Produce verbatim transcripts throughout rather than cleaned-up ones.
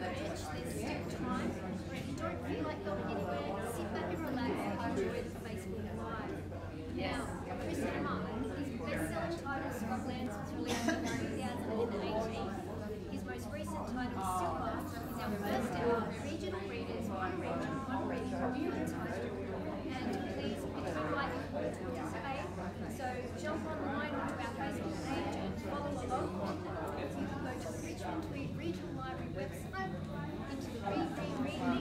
manage this step time. If you don't feel like going anywhere, sit back and relax and enjoy the Facebook Live. Now, Chris Martin, his best-selling title, Scrublands, was released in two thousand eighteen. His most recent title, Silver, is our first ever regional readers, one region, one reading, human title. And please become likely to participate. So jump online onto our Facebook page and follow along. You can go to the Richmond Tweed Regional Library website, into the Read, Read, Read link, go to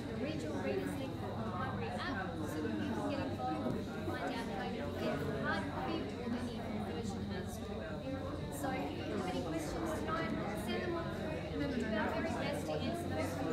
the Regional Readers link on the library app so that you can get involved and find out how you can get the hard copy or the e-book version as well. So if you have any questions tonight, send them on through and we will do our very best to answer those questions.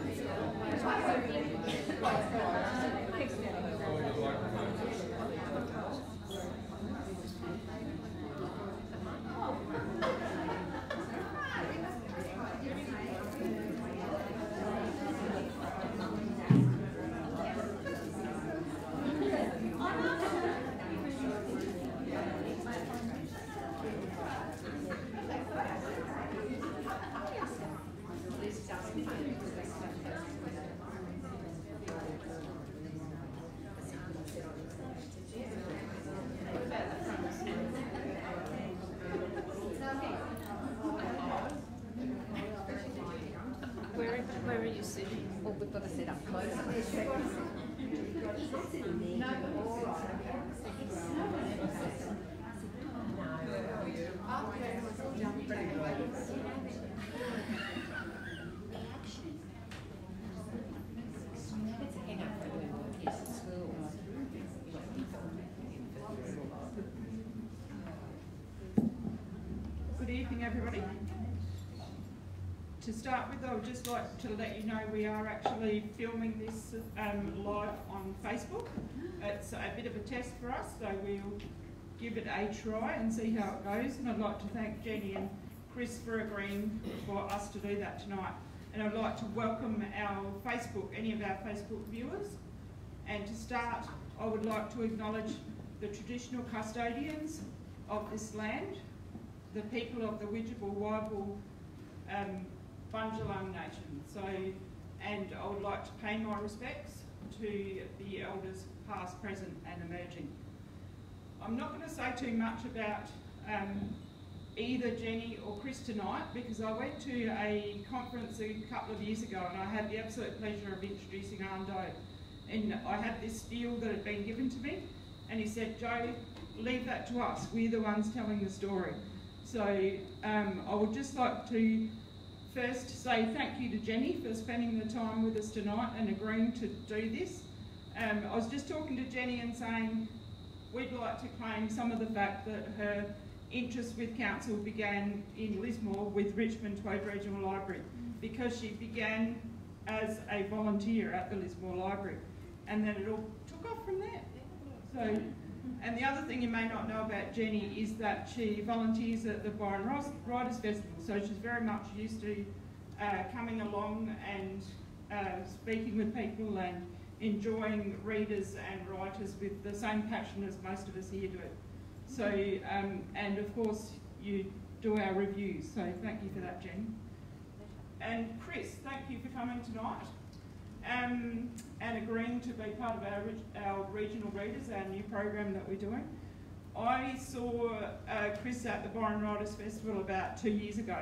To start with, I would just like to let you know we are actually filming this um, live on Facebook. It's a bit of a test for us, so we'll give it a try and see how it goes. And I'd like to thank Jenny and Chris for agreeing for us to do that tonight. And I'd like to welcome our Facebook, any of our Facebook viewers. And to start, I would like to acknowledge the traditional custodians of this land, the people of the Widjabul Wyabal, um, Bundjalung Nation. So, and I would like to pay my respects to the elders past, present and emerging. I'm not going to say too much about um, either Jenny or Chris tonight because I went to a conference a couple of years ago and I had the absolute pleasure of introducing Arndo, and I had this deal that had been given to me and he said, "Joe, leave that to us, we're the ones telling the story." So um, I would just like to first say thank you to Jenny for spending the time with us tonight and agreeing to do this. Um, I was just talking to Jenny and saying we'd like to claim some of the fact that her interest with council began in Lismore with Richmond Tweed Regional Library, because she began as a volunteer at the Lismore Library and then it all took off from there. So, and the other thing you may not know about Jenny is that she volunteers at the Byron Writers Festival, so she's very much used to uh, coming along and uh, speaking with people and enjoying readers and writers with the same passion as most of us here do. So, um, and of course you do our reviews, so thank you for that, Jenny. And Chris, thank you for coming tonight. Um, and agreeing to be part of our, our Regional Readers, our new program that we're doing. I saw uh, Chris at the Byron Writers Festival about two years ago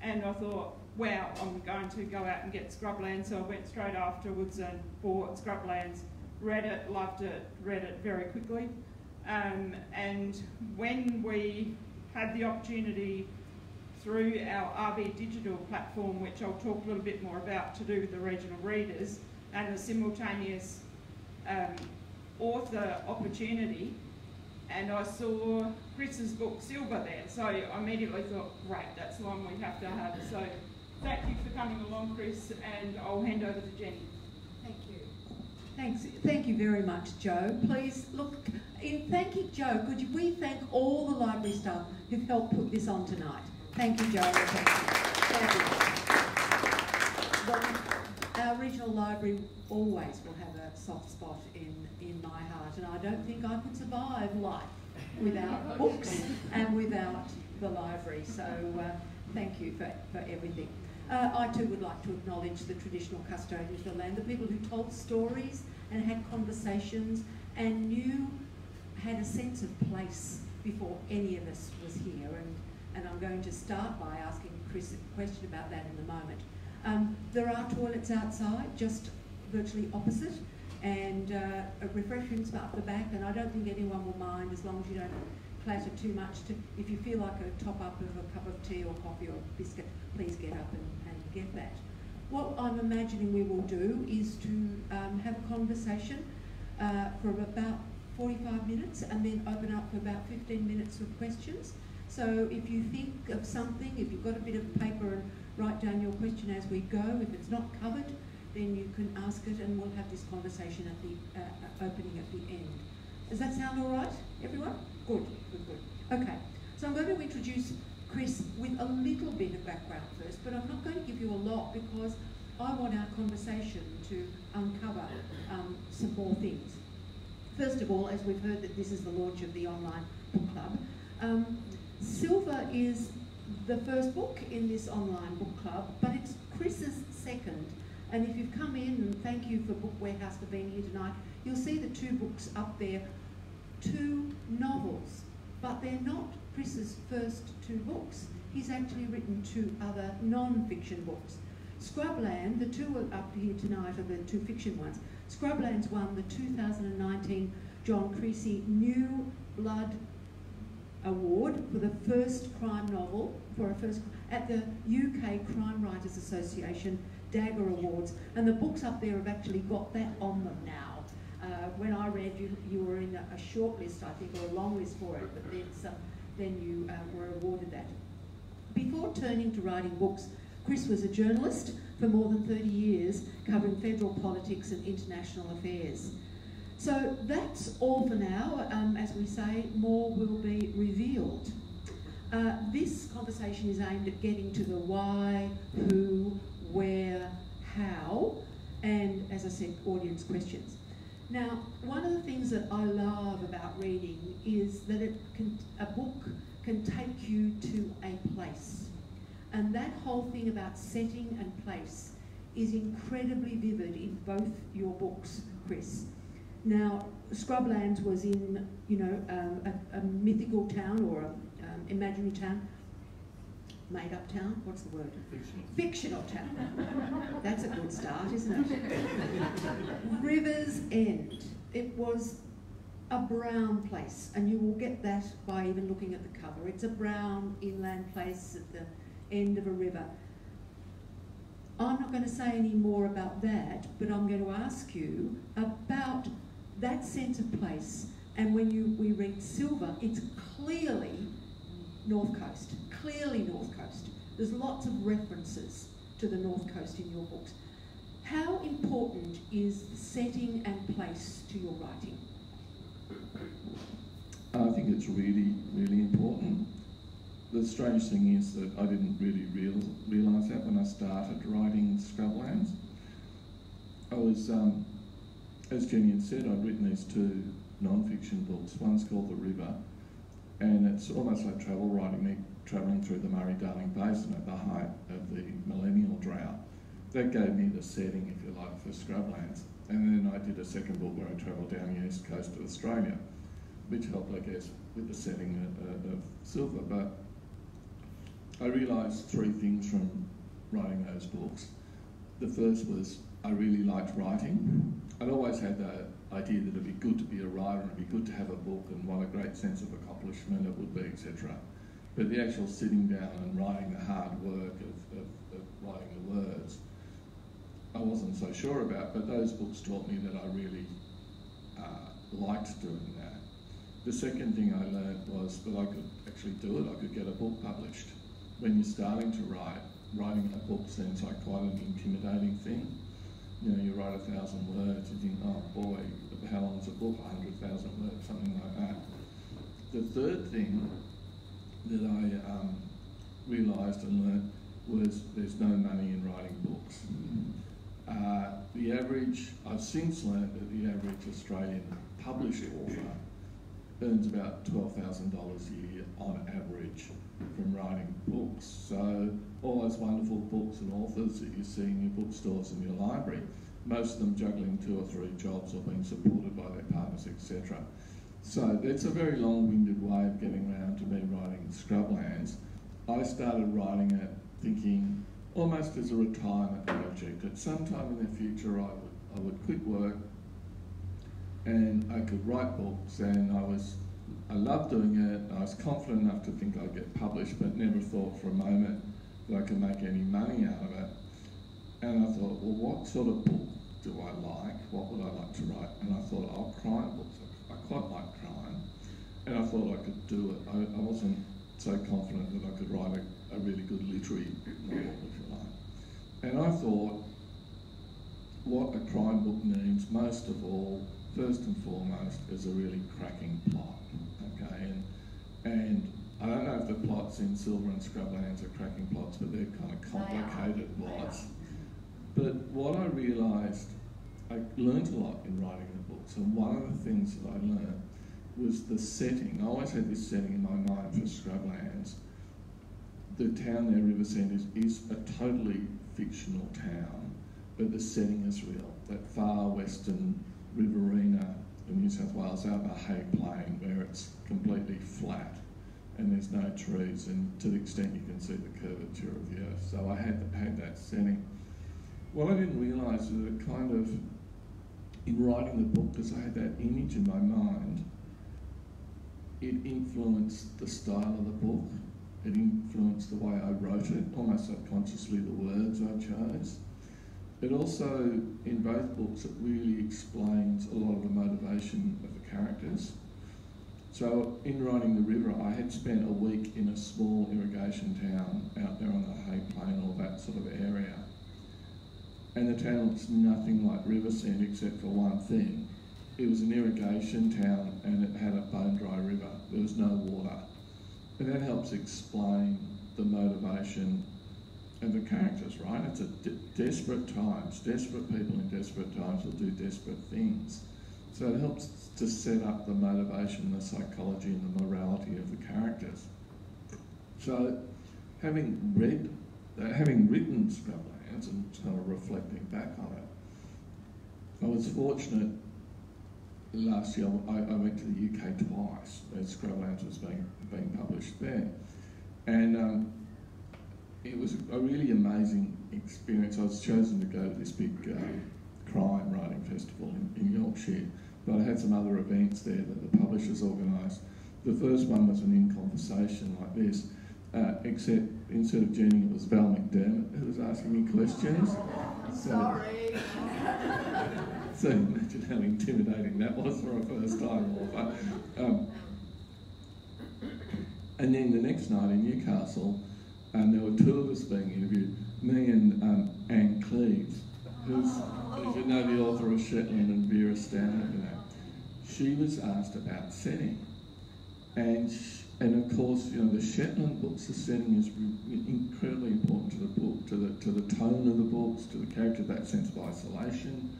and I thought, wow, I'm going to go out and get Scrublands, so I went straight afterwards and bought Scrublands, read it, loved it, read it very quickly. Um, and when we had the opportunity through our R B Digital platform, which I'll talk a little bit more about, to do with the regional readers and the simultaneous um, author opportunity. And I saw Chris's book Silver there, so I immediately thought, great, that's the one we have to have. So thank you for coming along, Chris, and I'll hand over to Jenny. Thank you. Thanks. Thank you very much, Joe. Please, look, in thanking Joe, could we thank all the library staff who've helped put this on tonight? Thank you, Joe. Thank you. Our regional library always will have a soft spot in, in my heart, and I don't think I could survive life without books and without the library. So uh, thank you for, for everything. Uh, I too would like to acknowledge the traditional custodians of the land, the people who told stories and had conversations and knew, had a sense of place before any of us was here. And, and I'm going to start by asking Chris a question about that in a moment. Um, there are toilets outside, just virtually opposite, and uh, refreshments up the back, and I don't think anyone will mind as long as you don't platter too much. To, if you feel like a top-up of a cup of tea or coffee or a biscuit, please get up and, and get that. What I'm imagining we will do is to um, have a conversation uh, for about forty-five minutes and then open up for about fifteen minutes of questions. So if you think of something, if you've got a bit of paper, write down your question as we go. If it's not covered, then you can ask it and we'll have this conversation at the uh, opening at the end. Does that sound all right, everyone? Good, good, good. Okay, so I'm going to introduce Chris with a little bit of background first, but I'm not going to give you a lot because I want our conversation to uncover um, some more things. First of all, as we've heard that this is the launch of the online book club, um, Silver is the first book in this online book club, but it's Chris's second. And if you've come in, and thank you for Book Warehouse for being here tonight, you'll see the two books up there. Two novels, but they're not Chris's first two books. He's actually written two other non-fiction books. Scrubland, the two up here tonight are the two fiction ones. Scrublands won the two thousand nineteen John Creasy New Blood Award for the first crime novel for a first at the U K Crime Writers Association Dagger Awards, and the books up there have actually got that on them now. Uh, when I read you, you were in a, a short list, I think, or a long list for it, but then, some, then you uh, were awarded that. Before turning to writing books, Chris was a journalist for more than thirty years, covering federal politics and international affairs. So that's all for now. Um, as we say, more will be revealed. Uh, this conversation is aimed at getting to the why, who, where, how, and, as I said, audience questions. Now, one of the things that I love about reading is that it can, a book can take you to a place. And that whole thing about setting and place is incredibly vivid in both your books, Chris. Now, Scrublands was in, you know, um, a, a mythical town or an um, imaginary town. Made-up town? What's the word? Fictional. Fictional town. That's a good start, isn't it? Riversend. It was a brown place, and you will get that by even looking at the cover. It's a brown inland place at the end of a river. I'm not going to say any more about that, but I'm going to ask you about that sense of place. And when you we read Silver, it's clearly North Coast, clearly North Coast. There's lots of references to the North Coast in your books. How important is setting and place to your writing? I think it's really, really important. The strange thing is that I didn't really real, realise that when I started writing Scrublands. I was, um, as Jenny had said, I'd written these two non-fiction books. One's called The River, and it's almost like travel writing, me travelling through the Murray-Darling Basin at the height of the millennial drought. That gave me the setting, if you like, for Scrublands. And then I did a second book where I travelled down the east coast of Australia, which helped, I guess, with the setting of, of Silver. But I realised three things from writing those books. The first was I really liked writing. I'd always had the idea that it'd be good to be a writer and it'd be good to have a book and what a great sense of accomplishment it would be, et cetera. But the actual sitting down and writing the hard work of, of, of writing the words, I wasn't so sure about, but those books taught me that I really uh, liked doing that. The second thing I learned was that I could actually do it, I could get a book published. When you're starting to write, writing a book seems like quite an intimidating thing. You know, you write a thousand words, you think, oh boy, how long's a book? A hundred thousand words, something like that. The third thing that I um, realised and learned was there's no money in writing books. Uh, the average, I've since learned that the average Australian published author earns about twelve thousand dollars a year on average from writing books. So all those wonderful books and authors that you see in your bookstores and your library, most of them juggling two or three jobs or being supported by their partners, et cetera. So that's a very long-winded way of getting around to me writing Scrublands. I started writing it thinking almost as a retirement project. At some time in the future I would, I would quit work and I could write books, and I was, I loved doing it, I was confident enough to think I'd get published, but never thought for a moment that I could make any money out of it. And I thought, well, what sort of book do I like? What would I like to write? And I thought, oh, crime books. I quite like crime. And I thought I could do it. I, I wasn't so confident that I could write a, a really good literary novel, if you like. And I thought, what a crime book needs most of all, first and foremost, is a really cracking plot, okay? And, and I don't know if the plots in Silver and Scrublands are cracking plots, but they're kind of complicated plots. But what I realised, I learned a lot in writing the books, and one of the things that I learned was the setting. I always had this setting in my mind for Scrublands. The town there, Riversend, is, is a totally fictional town, but the setting is real, that far western Riverina in New South Wales, out by Hay Plain, where it's completely flat and there's no trees, and to the extent you can see the curvature of the earth. So I had, had that setting. What I didn't realise was that kind of, in writing the book, because I had that image in my mind, it influenced the style of the book, it influenced the way I wrote it, almost subconsciously the words I chose. It also, in both books, it really explains a lot of the motivation of the characters. So in writing The River, I had spent a week in a small irrigation town out there on the Hay Plain, or that sort of area. And the town looks nothing like Riversend except for one thing. It was an irrigation town and it had a bone-dry river. There was no water. And that helps explain the motivation and the characters, right? It's a de desperate times, desperate people in desperate times will do desperate things. So it helps to set up the motivation, the psychology and the morality of the characters. So having read, uh, having written Scrublands and sort of reflecting back on it, I was fortunate last year, I, I went to the U K twice as Scrublands was being, being published there. And um, it was a really amazing experience. I was chosen to go to this big uh, crime writing festival in, in Yorkshire, but I had some other events there that the publishers organised. The first one was an in conversation like this, uh, except instead of Jenny, it was Val McDermott who was asking me questions. So, sorry. So imagine how intimidating that was for a first time author. Um, and then the next night in Newcastle, Um, there were two of us being interviewed, me and um, Ann Cleeves, who's, as you know, the author of Shetland and Vera Stanley, you know. She was asked about setting. And, she, and of course, you know, the Shetland books, the setting is incredibly important to the book, to the, to the tone of the books, to the character, that sense of isolation,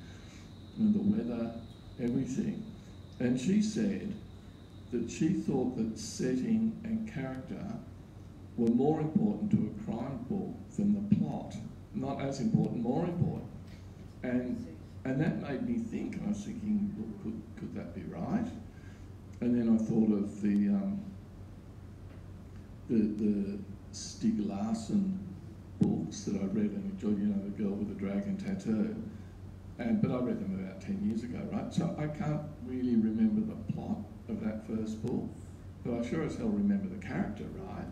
you know, the weather, everything. And she said that she thought that setting and character were more important to a crime book than the plot. Not as important, more important. And, and that made me think, I was thinking, well, could, could that be right? And then I thought of the, um, the, the Stieg Larsson books that I read and enjoyed, you know, The Girl with the Dragon Tattoo. And, but I read them about ten years ago, right? So I can't really remember the plot of that first book, but I sure as hell remember the character, right?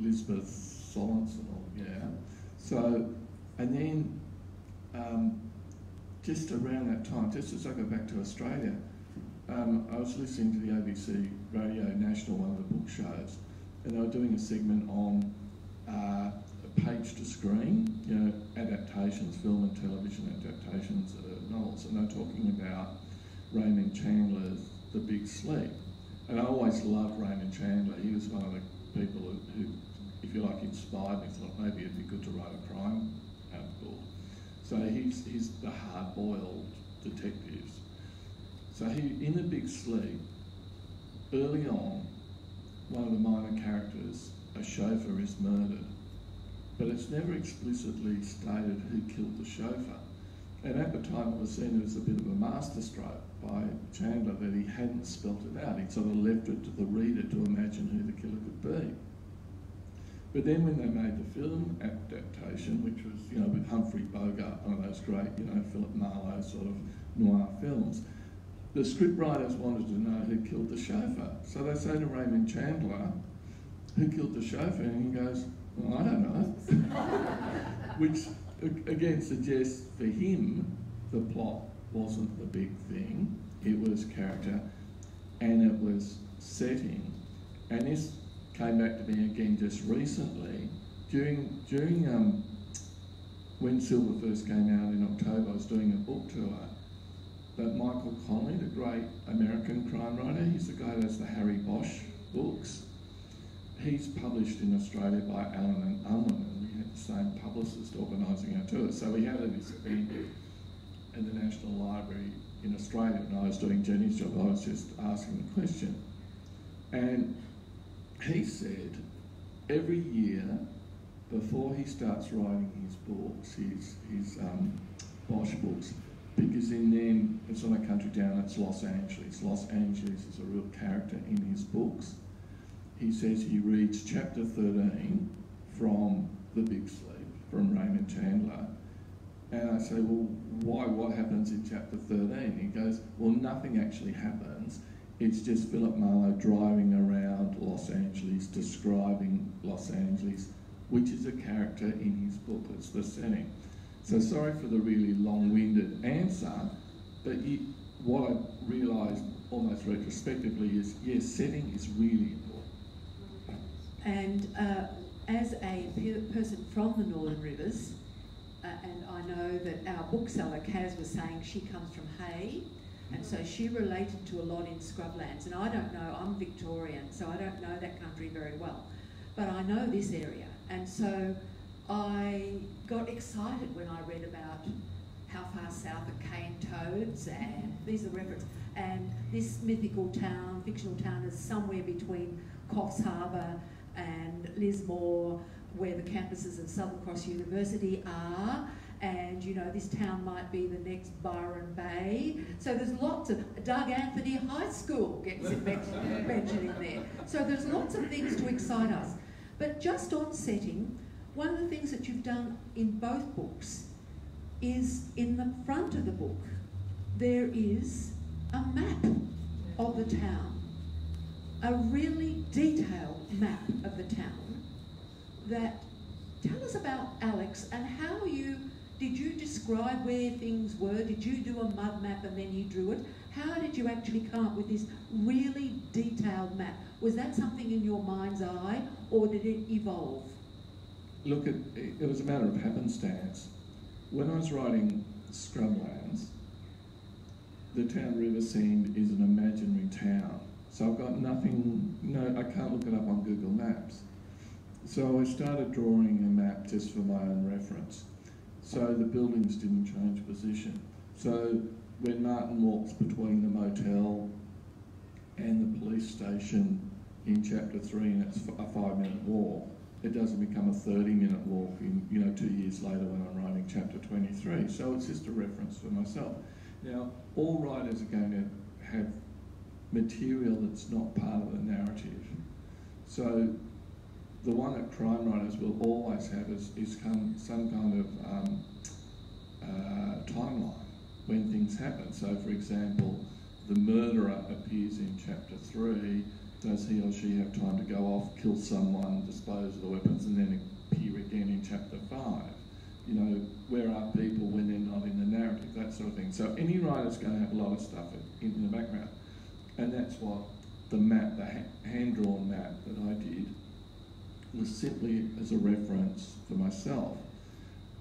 Lisbeth Sorensen, yeah. So, and then um, just around that time, just as I go back to Australia, um, I was listening to the A B C Radio National, one of the book shows, and they were doing a segment on uh, page to screen, you know, adaptations, film and television adaptations of novels, and they're talking about Raymond Chandler's The Big Sleep. And I always loved Raymond Chandler. He was one of the people who, who, if you like, inspired me, thought maybe it'd be good to write a crime uh, book. So he's, he's the hard-boiled detectives. So he, in The Big Sleep, early on, one of the minor characters, a chauffeur, is murdered, but it's never explicitly stated who killed the chauffeur. And at the time it was seen as a bit of a masterstroke by Chandler that he hadn't spelt it out. He sort of left it to the reader to imagine who the killer could be. But then when they made the film adaptation, which was, you know, with Humphrey Bogart, one of those great, you know, Philip Marlowe sort of noir films, the script writers wanted to know who killed the chauffeur. So they say to Raymond Chandler, who killed the chauffeur? And he goes, well, I don't know. Which again suggests for him the plot wasn't the big thing, it was character and it was setting. And this came back to me again just recently. During, during um, when Silver first came out in October, I was doing a book tour, but Michael Connelly, the great American crime writer, he's the guy that's the Harry Bosch books, he's published in Australia by Allen and Unwin, and we had the same publicist organising our tour. So we had this event at the National Library in Australia, and I was doing Jenny's job, I was just asking the question. And he said every year before he starts writing his books, his, his um, Bosch books, because in them, it's not a country down, it's Los Angeles. Los Angeles is a real character in his books. He says he reads chapter thirteen from The Big Sleep, from Raymond Chandler. And I say, well, why, what happens in chapter thirteen? He goes, well, nothing actually happens. It's just Philip Marlowe driving around Los Angeles, describing Los Angeles, which is a character in his book, it's the setting. So sorry for the really long-winded answer, but you, what I realised almost retrospectively is, yes, setting is really important. And uh, as a pe person from the Northern Rivers, uh, and I know that our bookseller, Kaz, was saying she comes from Hay, and so she related to a lot in Scrublands. And I don't know, I'm Victorian, so I don't know that country very well. But I know this area. And so I got excited when I read about how far south are cane toads, and these are references, and this mythical town, fictional town, is somewhere between Coffs Harbour and Lismore, where the campuses of Southern Cross University are. And, you know, this town might be the next Byron Bay. So there's lots of, Doug Anthony High School gets mentioned in there. So there's lots of things to excite us. But just on setting, one of the things that you've done in both books is in the front of the book, there is a map of the town, a really detailed map of the town that, tell us about Alex and how you, did you describe where things were? Did you do a mud map and then you drew it? How did you actually come up with this really detailed map? Was that something in your mind's eye, or did it evolve? Look, it, it was a matter of happenstance. When I was writing Scrublands, the town Riversend is an imaginary town. So I've got nothing, no, I can't look it up on Google Maps. So I started drawing a map just for my own reference. So the buildings didn't change position. So when Martin walks between the motel and the police station in chapter three, and it's a five minute walk, it doesn't become a thirty minute walk in, you know, two years later when I'm writing chapter twenty-three. So it's just a reference for myself. Now, all writers are going to have material that's not part of the narrative. So the one that crime writers will always have is, is come, some kind of um, uh, timeline when things happen. So for example, the murderer appears in chapter three. Does he or she have time to go off, kill someone, dispose of the weapons, and then appear again in chapter five? You know, where are people when they're not in the narrative, that sort of thing. So any writer's going to have a lot of stuff in, in the background. And that's what the map, the ha hand-drawn map that I did, was simply as a reference for myself.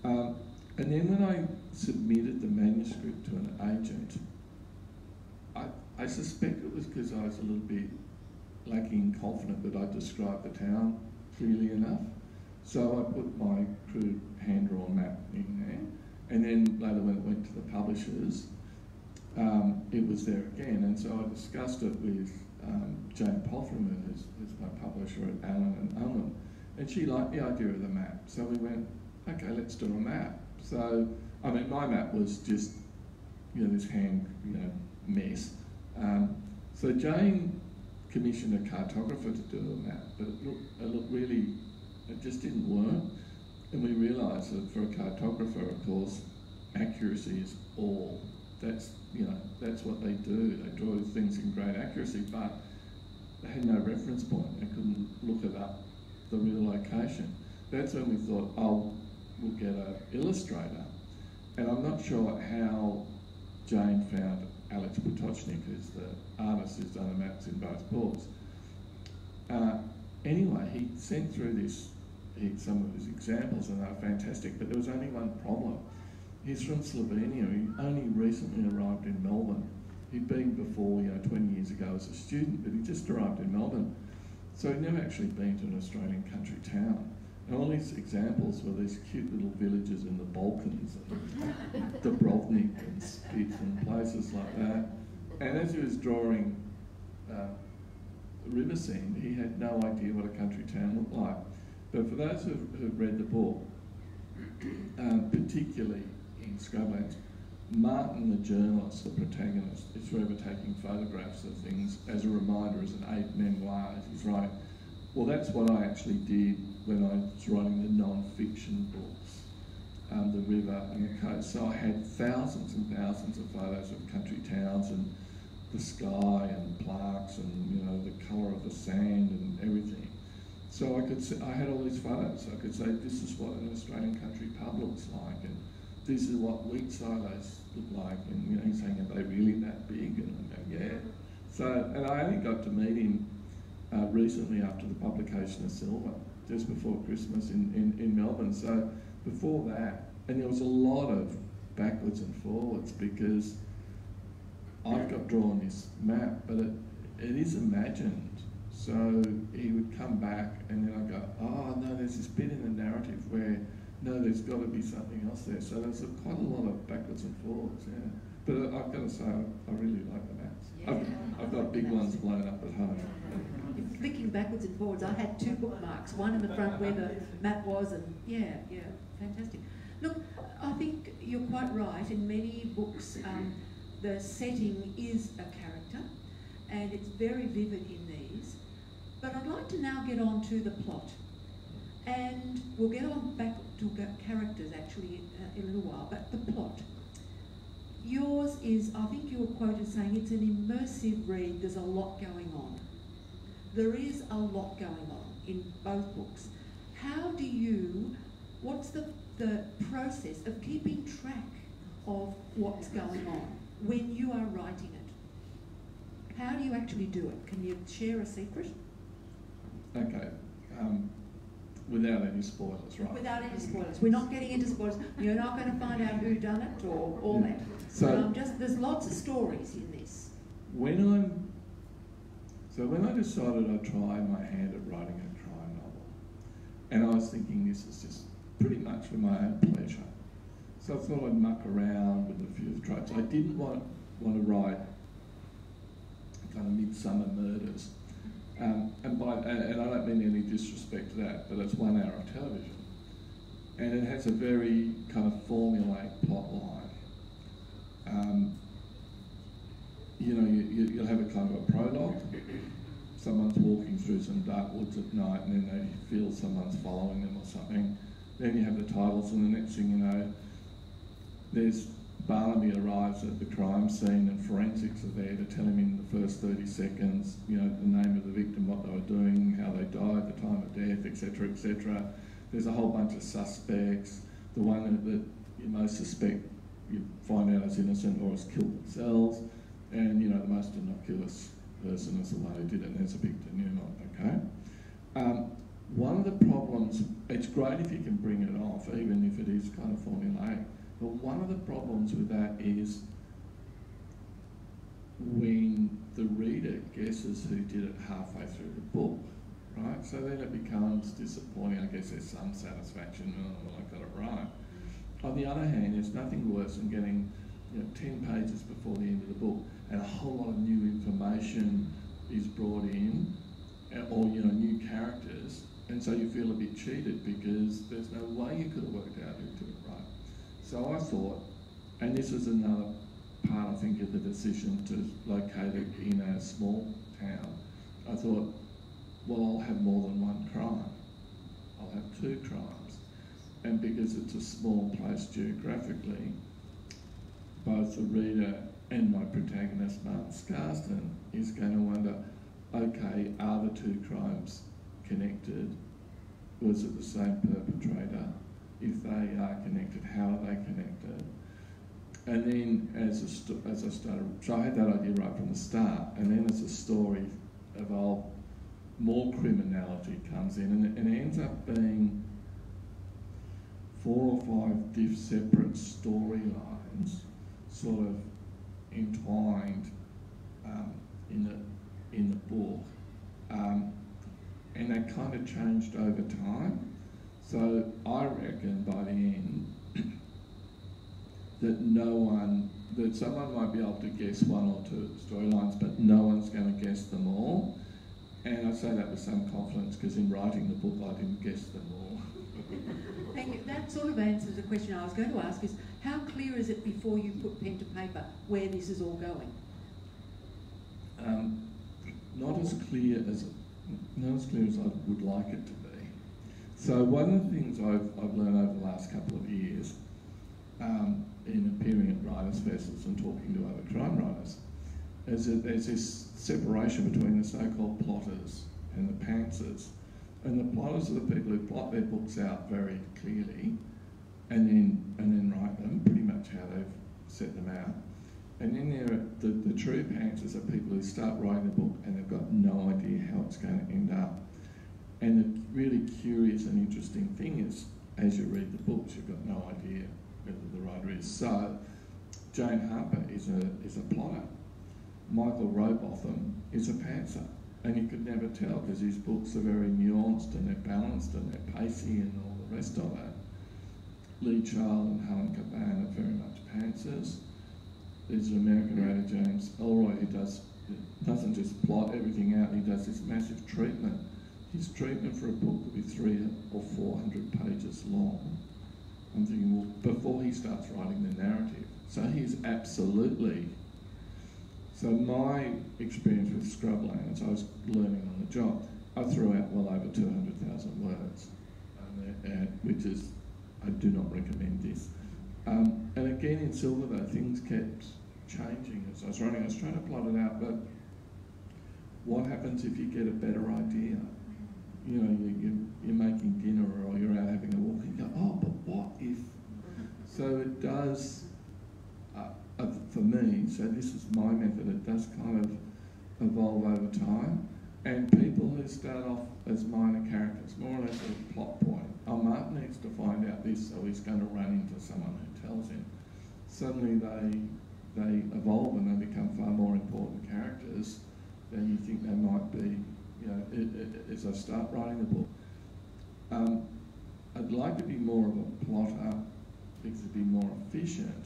Um, and then when I submitted the manuscript to an agent, I, I suspect it was because I was a little bit lacking confidence that I described the town clearly enough. So I put my crude hand-drawn map in there, and then later when it went to the publishers, um, it was there again. And so I discussed it with um, Jane Polthram, who's, who's my publisher at Allen and Unwin, and she liked the idea of the map. So we went, okay, let's do a map. So, I mean, my map was just, you know, this hand, you know, mess. Um, so Jane commissioned a cartographer to do a map, but it looked, it looked really, it just didn't work. And we realised that for a cartographer, of course, accuracy is all. That's, you know, that's what they do. They draw things in great accuracy, but they had no reference point. They couldn't look it up, the real location. That's when we thought, oh, we'll get an illustrator. And I'm not sure how Jane found Alex Potocznik, who's the artist who's done the maps in both books. Uh, anyway, he sent through this, he, some of his examples, and they're fantastic, but there was only one problem. He's from Slovenia. He only recently arrived in Melbourne. He'd been before, you know, twenty years ago as a student, but he just arrived in Melbourne. So he'd never actually been to an Australian country town. And all these examples were these cute little villages in the Balkans, like Dubrovnik and Split and places like that. And as he was drawing uh, Riversend, he had no idea what a country town looked like. But for those who have read the book, um, particularly in Scrublands, Martin the journalist, the protagonist, is forever taking photographs of things as a reminder, as an aide memoir, as he's writing. Well, that's what I actually did when I was writing the non-fiction books, um, the river and the coast. So I had thousands and thousands of photos of country towns and the sky and plaques and, you know, the colour of the sand and everything. So I could, I had all these photos. I could say, this is what an Australian country pub looks like, and this is what wheat silos look like. And, you know, he's saying, are they really that big? And I go, yeah. So, and I only got to meet him uh, recently after the publication of Silver, just before Christmas in, in, in Melbourne. So before that, and there was a lot of backwards and forwards, because I've got drawn this map, but it, it is imagined. So he would come back and then I'd go, oh no, there's this bit in the narrative where, no, there's got to be something else there. So there's a, quite a lot of backwards and forwards, yeah. But I've got to say, I really like the maps. Yeah, I've, I've got big ones blown up at home. It's flicking backwards and forwards. I had two bookmarks, one in the front where the map was, and yeah, yeah, fantastic. Look, I think you're quite right. In many books, um, the setting is a character, and it's very vivid in these. But I'd like to now get on to the plot. And we'll get on back to characters, actually, uh, in a little while, but the plot. Yours is, I think you were quoted saying, it's an immersive read, there's a lot going on. There is a lot going on in both books. How do you, what's the, the process of keeping track of what's going on when you are writing it? How do you actually do it? Can you share a secret? Okay. Um, without any spoilers, right? Without any spoilers. We're not getting into spoilers. You're not going to find out who done it or all yeah. that. So um, just, there's lots of stories in this. When I'm... So when I decided I'd try my hand at writing a crime novel, and I was thinking this is just pretty much for my own pleasure, so I thought I'd muck around with a few tropes. I didn't want, want to write kind of midsummer murders, um, and, by, and I don't mean any disrespect to that, but it's one hour of television, and it has a very kind of formulaic plot line. Um, You know, you, you'll have a kind of a prologue. Someone's walking through some dark woods at night, and then they feel someone's following them or something. Then you have the titles, and the next thing you know, there's Barnaby arrives at the crime scene, and forensics are there to tell him in the first thirty seconds, you know, the name of the victim, what they were doing, how they died, the time of death, et cetera, et cetera. There's a whole bunch of suspects. The one that, that you most suspect, you find out is innocent or has killed themselves. And, you know, the most innocuous person is the one who did it, and there's a big denouement, okay? Um, one of the problems, it's great if you can bring it off, even if it is kind of formulaic, but one of the problems with that is when the reader guesses who did it halfway through the book, right? So then it becomes disappointing. I guess there's some satisfaction, oh, well, I got it right. On the other hand, there's nothing worse than getting, you know, ten pages before the end of the book, and a whole lot of new information is brought in, or, you know, new characters, and so you feel a bit cheated because there's no way you could have worked out who did it right. So I thought, and this was another part, I think, of the decision to locate it in a small town, I thought, well, I'll have more than one crime. I'll have two crimes. And because it's a small place geographically, both the reader and my protagonist, Martin Scarsden, is going to wonder, okay, are the two crimes connected? Was it the same perpetrator? If they are connected, how are they connected? And then as, a as I started, so I had that idea right from the start, and then as the story evolved, more criminality comes in, and, and it ends up being four or five diff separate storylines sort of entwined um, in, the, in the book. Um, and they kind of changed over time. So I reckon by the end that no one, that someone might be able to guess one or two storylines, but no one's going to guess them all. And I say that with some confidence because in writing the book I didn't guess them all. Thank you. That sort of answers the question I was going to ask is, how clear is it before you put pen to paper where this is all going? Um, not as clear as not as clear as I would like it to be. So one of the things I've, I've learned over the last couple of years um, in appearing at writers' festivals and talking to other crime writers is that there's this separation between the so-called plotters and the pantsers. And the plotters are the people who plot their books out very clearly and then and then write them pretty much how they've set them out. And then there are the, the true pantsers are people who start writing a book and they've got no idea how it's going to end up. And the really curious and interesting thing is, as you read the books, you've got no idea whether the writer is. So Jane Harper is a, is a plotter. Michael Robotham is a pantser, and you could never tell because his books are very nuanced and they're balanced and they're pacey and all the rest of it. Lee Child and Helen Caban are very much pantsers. There's an American writer, James Elroy, who does, doesn't just plot everything out, he does this massive treatment. His treatment for a book could be three or four hundred pages long. I'm thinking, well, before he starts writing the narrative. So he's absolutely. So my experience with Scrublands, I was learning on the job. I threw out well over two hundred thousand words, um, which is, I do not recommend this. Um, and again in Silver though, things kept changing as I was writing. I was trying to plot it out, but what happens if you get a better idea? You know, you, you're making dinner or you're out having a walk and you go, oh, but what if? So it does, for me, so this is my method, it does kind of evolve over time. And people who start off as minor characters, more or less a plot point, oh, Martin needs to find out this, so he's going to run into someone who tells him. Suddenly they they evolve and they become far more important characters than you think they might be, you know, it, it, as I start writing the book. Um, I'd like to be more of a plotter because it'd be more efficient,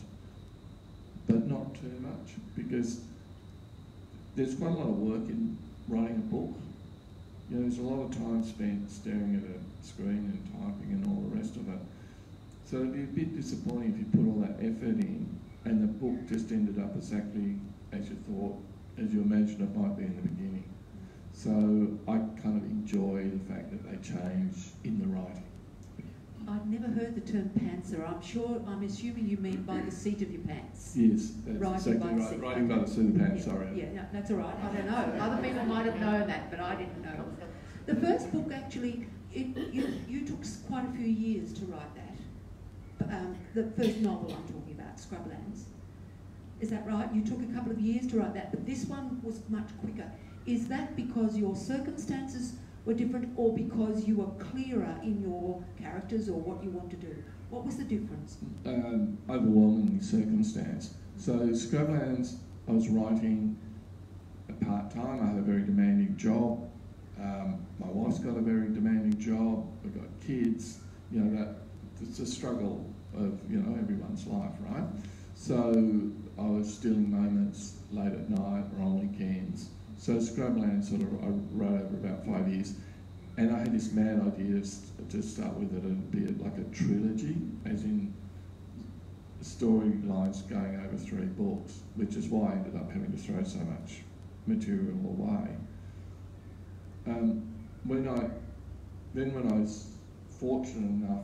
but not too much, because there's quite a lot of work in writing a book. You know, there's a lot of time spent staring at a screen and typing and all the rest of it. So it'd be a bit disappointing if you put all that effort in and the book just ended up exactly as you thought, as you imagined it might be in the beginning. So I kind of enjoy the fact that they change in the writing. I've never heard the term pantser. I'm sure, I'm assuming you mean by the seat of your pants. Yes, that's riding exactly by right. Seat. Riding by the seat of the pants, yeah, sorry. Yeah, no, that's all right. I don't know. Other people might have known that, but I didn't know. The first book, actually, it, you, you took quite a few years to write that. Um, the first novel I'm talking about, Scrublands. Is that right? You took a couple of years to write that, but this one was much quicker. Is that because your circumstances were different, or because you were clearer in your characters or what you want to do? What was the difference? Um, overwhelmingly circumstance. So Scrublands, I was writing part-time, I had a very demanding job, um, my wife's got a very demanding job, we've got kids, you know, that it's a struggle of, you know, everyone's life, right? So I was stealing moments late at night or on weekends So Scrublands sort of I wrote over about five years, and I had this mad idea to start with that it'd be like a trilogy, as in storylines going over three books, which is why I ended up having to throw so much material away. Um, when I then when I was fortunate enough,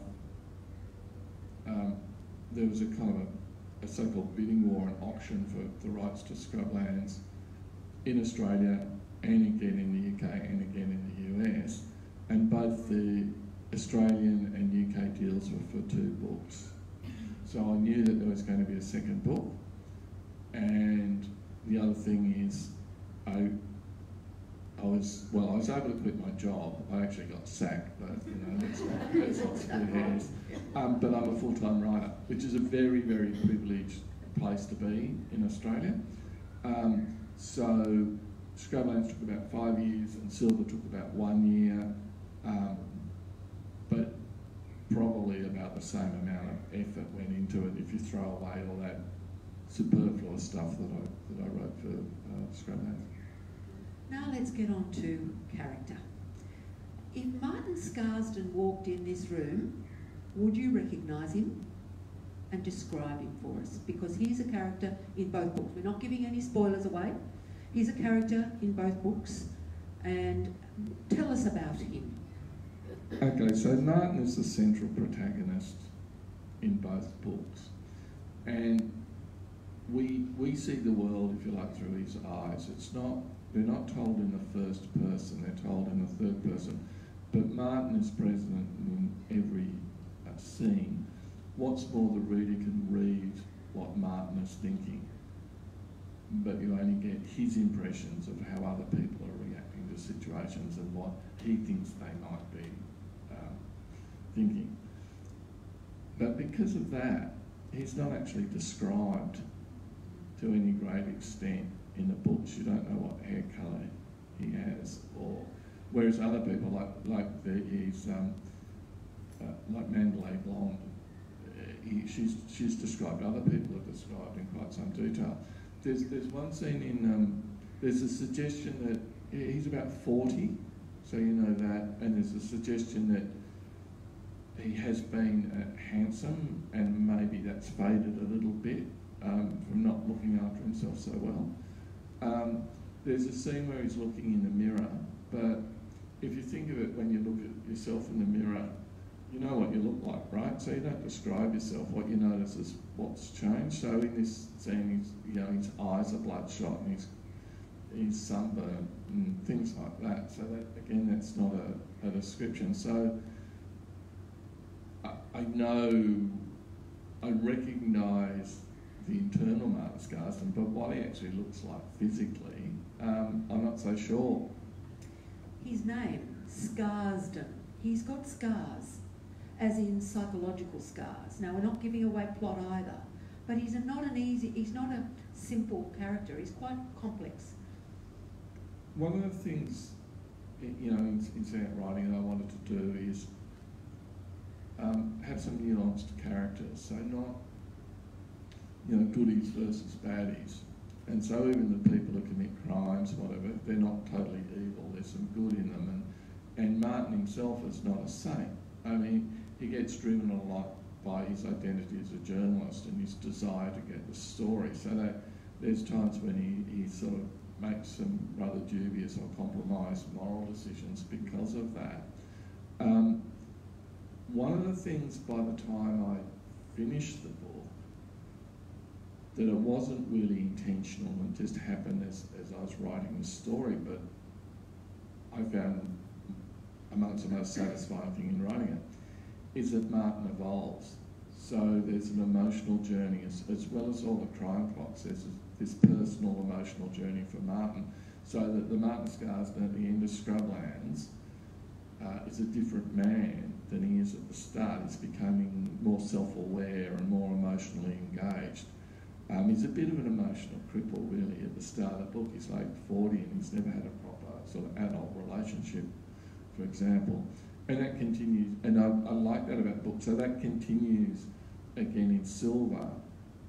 um, there was a kind of a, a so-called bidding war and auction for the rights to Scrublands in Australia and again in the U K and again in the U S, and both the Australian and U K deals were for two books. So I knew that there was going to be a second book, and the other thing is I I was, well, I was able to quit my job. I actually got sacked, but you know, that's not, that's not split hairs. Um, but I'm a full-time writer, which is a very, very privileged place to be in Australia. Um, so Scrublands took about five years and Silver took about one year, um, but probably about the same amount of effort went into it if you throw away all that superfluous stuff that I, that I wrote for uh, Scrublands. Now let's get on to character. If Martin Scarsden walked in this room, would you recognise him and describe him for us? Because he's a character in both books. We're not giving any spoilers away. He's a character in both books. And tell us about him. Okay, so Martin is the central protagonist in both books. And we, we see the world, if you like, through his eyes. It's not... They're not told in the first person, they're told in the third person. But Martin is present in every uh, scene. What's more, the reader can read what Martin is thinking, but you only get his impressions of how other people are reacting to situations and what he thinks they might be um, thinking. But because of that, he's not actually described to any great extent. In the books, you don't know what hair colour he has, or whereas other people like like the, he's um, uh, like Mandalay Blonde, he, she's she's described. Other people are described in quite some detail. There's there's one scene in um, there's a suggestion that he's about forty, so you know that, and there's a suggestion that he has been uh, handsome, and maybe that's faded a little bit um, from not looking after himself so well. Um, there's a scene where he's looking in the mirror, but if you think of it when you look at yourself in the mirror, you know what you look like, right? So you don't describe yourself. What you notice is what's changed. So in this scene, he's, you know, his eyes are bloodshot and he's, he's sunburned and things like that. So that, again, that's not a, a description. So I, I know, I recognise the internal Martin Scarsden, but what he actually looks like physically, um, I'm not so sure. His name, Scarsden. He's got scars, as in psychological scars. Now we're not giving away plot either, but he's a, not an easy, he's not a simple character. He's quite complex. One of the things, you know, in, in Senate writing that I wanted to do is um, have some nuanced characters, so not, you know, goodies versus baddies. And so even the people who commit crimes, whatever, they're not totally evil. There's some good in them. And, and Martin himself is not a saint. I mean, he gets driven a lot by his identity as a journalist and his desire to get the story. So that there's times when he, he sort of makes some rather dubious or compromised moral decisions because of that. Um, one of the things by the time I finished the book, that it wasn't really intentional and just happened as, as I was writing the story, but I found amongst the most satisfying thing in writing it is that Martin evolves. So there's an emotional journey, as, as well as all the crime plots, there's this personal emotional journey for Martin, so that the Martin Scarsden at the end of Scrublands uh, is a different man than he is at the start. He's becoming more self-aware and more emotionally engaged. Um, he's a bit of an emotional cripple, really, at the start of the book. He's like forty and he's never had a proper sort of adult relationship, for example. And that continues, and I, I like that about books. So that continues again in Silver,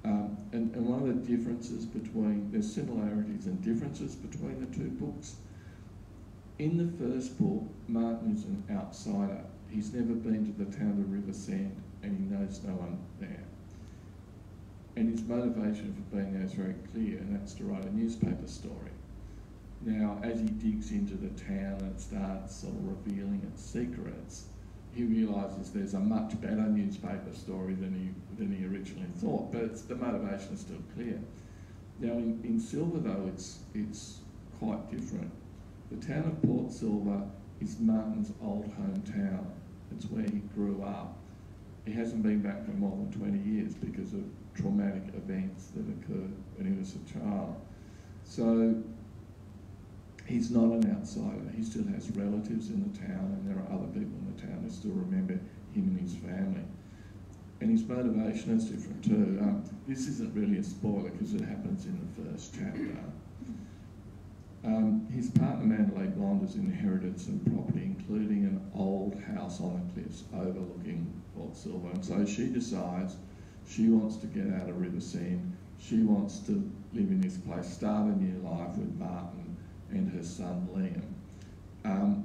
Um, and, and one of the differences between, there's similarities and differences between the two books. In the first book, Martin is an outsider. He's never been to the town of Riversend and he knows no one there. And his motivation for being there is very clear, and that's to write a newspaper story. Now, as he digs into the town and starts sort of revealing its secrets, he realises there's a much better newspaper story than he, than he originally thought, but it's, the motivation is still clear. Now, in, in Silver, though, it's, it's quite different. The town of Port Silver is Martin's old hometown. It's where he grew up. He hasn't been back for more than twenty years because of traumatic events that occurred when he was a child. So he's not an outsider. He still has relatives in the town, and there are other people in the town who still remember him and his family. And his motivation is different too. Um, this isn't really a spoiler because it happens in the first chapter. Um, his partner, Mandalay Blonde, has inherited some property, including an old house on the cliffs overlooking Port Silver. And so she decides she wants to get out of Riversend. She wants to live in this place, start a new life with Martin and her son, Liam. Um,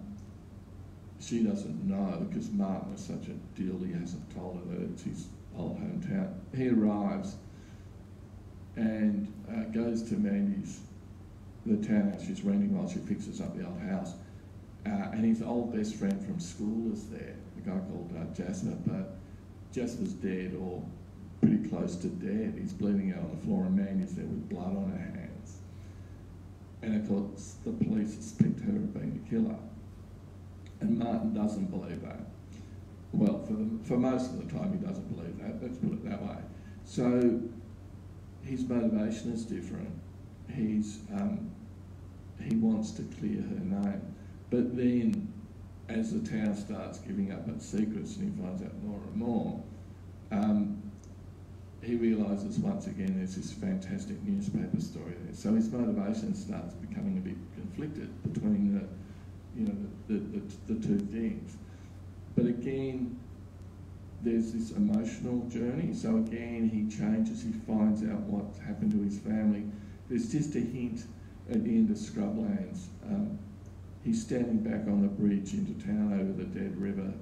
she doesn't know, because Martin is such a deal, he hasn't told her that it's his old hometown. He arrives and uh, goes to Mandy's, the townhouse she's renting while she fixes up the old house. Uh, and his old best friend from school is there, a guy called uh, Jasper, but Jasper's dead, or pretty close to dead. He's bleeding out on the floor, and Mandy's there with blood on her hands. And of course, the police suspect her of being the killer. And Martin doesn't believe that. Well, for, the, for most of the time, he doesn't believe that, let's put it that way. So his motivation is different. He's, um, he wants to clear her name. But then, as the town starts giving up its secrets and he finds out more and more, um, he realises once again there's this fantastic newspaper story there. So his motivation starts becoming a bit conflicted between the, you know, the, the, the, the two things. But again, there's this emotional journey. So again, he changes, he finds out what's happened to his family. There's just a hint at the end of Scrublands. Um, he's standing back on the bridge into town over the dead river,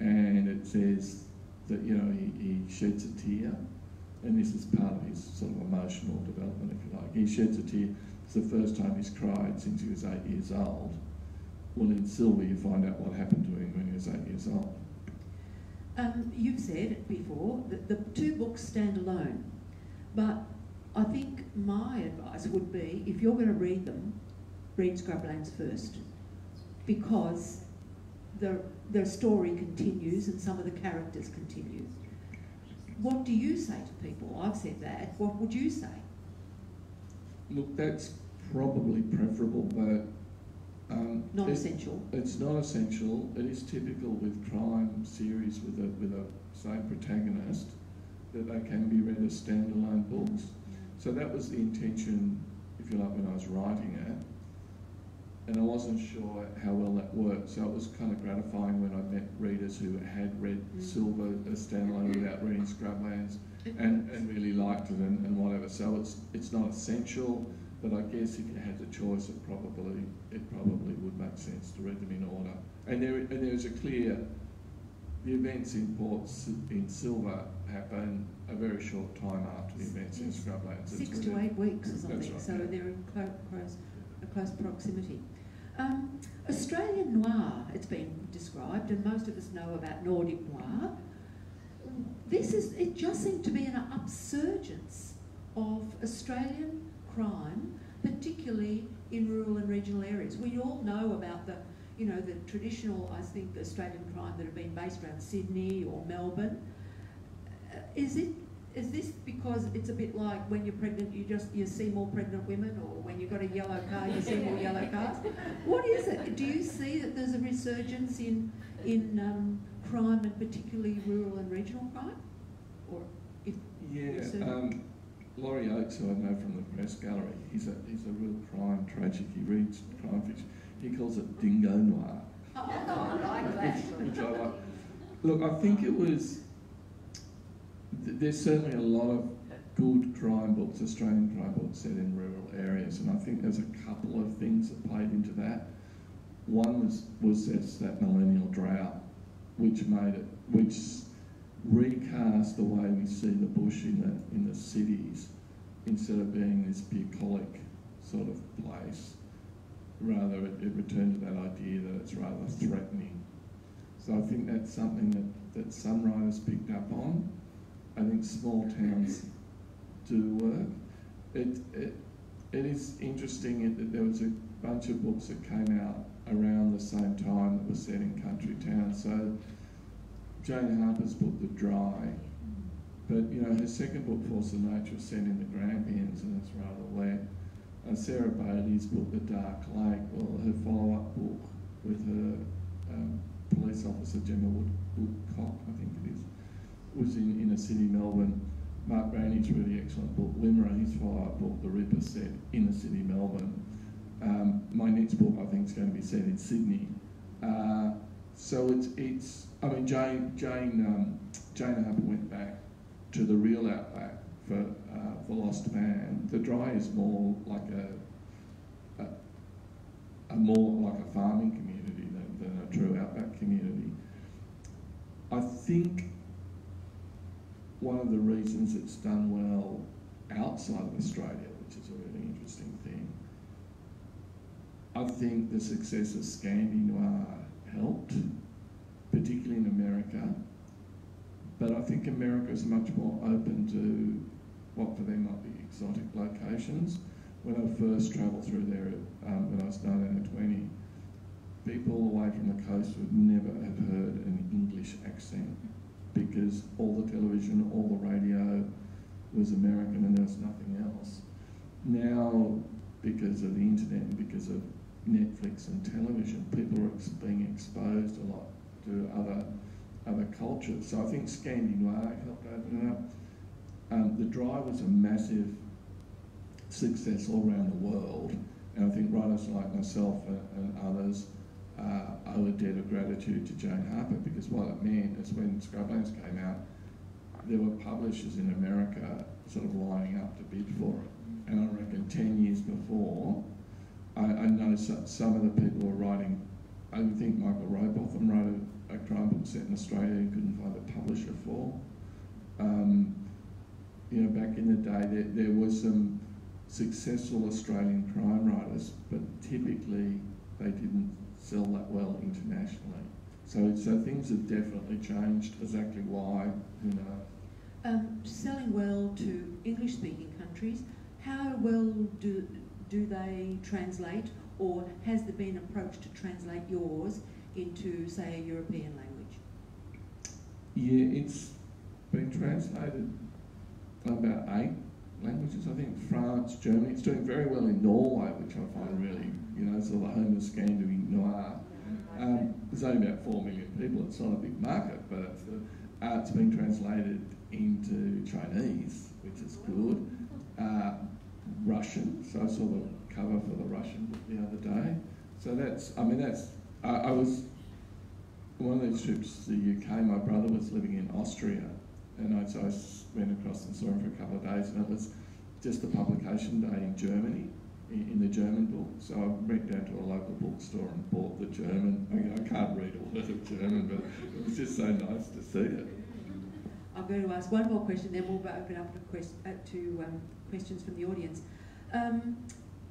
and it says that, you know, he, he sheds a tear, and this is part of his sort of emotional development, if you like. He sheds a tear. It's the first time he's cried since he was eight years old. Well, in Silver, you find out what happened to him when he was eight years old. Um, you've said before that the two books stand alone, but I think my advice would be, if you're going to read them, read Scrublands first, because the, the story continues and some of the characters continue. What do you say to people? I've said that. What would you say? Look, that's probably preferable, but... Um, not it, essential. It's not essential. It is typical with crime series with a, with a say, protagonist, that they can be read as standalone books. So that was the intention, if you like, when I was writing it. And I wasn't sure how well that worked. So it was kind of gratifying when I met readers who had read mm. Silver as standalone without reading Scrublands and, and really liked it and, and whatever. So it's it's not essential, but I guess if you had the choice, it probably it probably would make sense to read them in order. And there and there's a clear, the events in Port in Silver happen a very short time after the events yes. in Scrublands. Six it's to really, eight weeks or something, right, so yeah. they're in close, close, close proximity. Um, Australian noir, it's been described, and most of us know about Nordic noir. This is, it just seemed to be an upsurgence of Australian crime, particularly in rural and regional areas. We all know about the, you know, the traditional, I think, Australian crime that have been based around Sydney or Melbourne. Is it? Is this because it's a bit like when you're pregnant, you just you see more pregnant women, or when you've got a yellow car, you see more yellow cars? What is it? Do you see that there's a resurgence in in um, crime, and particularly rural and regional crime? Or if yeah, um, Laurie Oakes, who I know from the Press Gallery, he's a he's a real crime tragic. He reads crime fiction. He calls it dingo noir. Oh, I like that. Which, which I like. Look, I think it was. There's certainly a lot of good dry books, Australian dry books set in rural areas, and I think there's a couple of things that played into that. One was was that millennial drought, which made it, which recast the way we see the bush in the in the cities, instead of being this bucolic sort of place. Rather, it, it returned to that idea that it's rather threatening. So I think that's something that that some writers picked up on. I think small towns do work. It it it is interesting that there was a bunch of books that came out around the same time that were set in country towns. So Jane Harper's book, The Dry, but you know her second book, Force of Nature, was set in the Grampians, and it's rather wet. Uh, Sarah Beatty's book, The Dark Lake, well, her follow-up book with her um, police officer Gemma Wood Woodcock, I think it is, was in inner city Melbourne. Mark Branage wrote the excellent book Wimmera, his follow-up book, The Ripper, set inner city Melbourne. Um, my next book, I think, is going to be set in Sydney. Uh, so it's, it's, I mean, Jane, Jane, um, Jane Harper went back to the real outback for uh, The Lost Man. The Dry is more like a, a, a more like a farming community than, than a true outback community. I think one of the reasons it's done well outside of Australia, which is a really interesting thing, I think the success of Scandi Noir helped, particularly in America. But I think America is much more open to what for them might be exotic locations. When I first travelled through there, um, when I was nineteen or twenty, people away from the coast would never have heard an English accent, because all the television, all the radio was American and there was nothing else. Now, because of the internet and because of Netflix and television, people are ex being exposed a lot to other other cultures. So I think Scandi Noir helped open it up. Um, the Dry was a massive success all around the world, and I think writers like myself and, and others uh, owe a debt of gratitude to Jane Harper, because what it meant is when Scrublands came out, there were publishers in America sort of lining up to bid for it. And I reckon ten years before, I, I know some of the people were writing. I think Michael Robotham wrote a, a crime book set in Australia he couldn't find a publisher for. Um, you know, back in the day, there, there were some successful Australian crime writers, but typically they didn't sell that well internationally. So, so things have definitely changed. Exactly why, who knows? Um, selling well to English-speaking countries. How well do do they translate, or has there been an approach to translate yours into, say, a European language? Yeah, it's been translated in about eight languages, I think. France, Germany. It's doing very well in Norway, which I find really, you know, sort of the home of Scandi Noir. Um, there's only about four million people. It's not a big market, but it's, uh, it's been translated into Chinese, which is good. Uh, Russian, so I saw the cover for the Russian book the other day. So that's, I mean that's, I, I was, one of these trips to the U K, my brother was living in Austria, and I, so I went across and saw him for a couple of days, and it was just the publication day in Germany, in, in the German book. So I went down to a local bookstore and bought the German, I, mean, I can't read all that of German, but it was just so nice to see it. I'm going to ask one more question, then we'll open up to, quest uh, to um, questions from the audience. Um,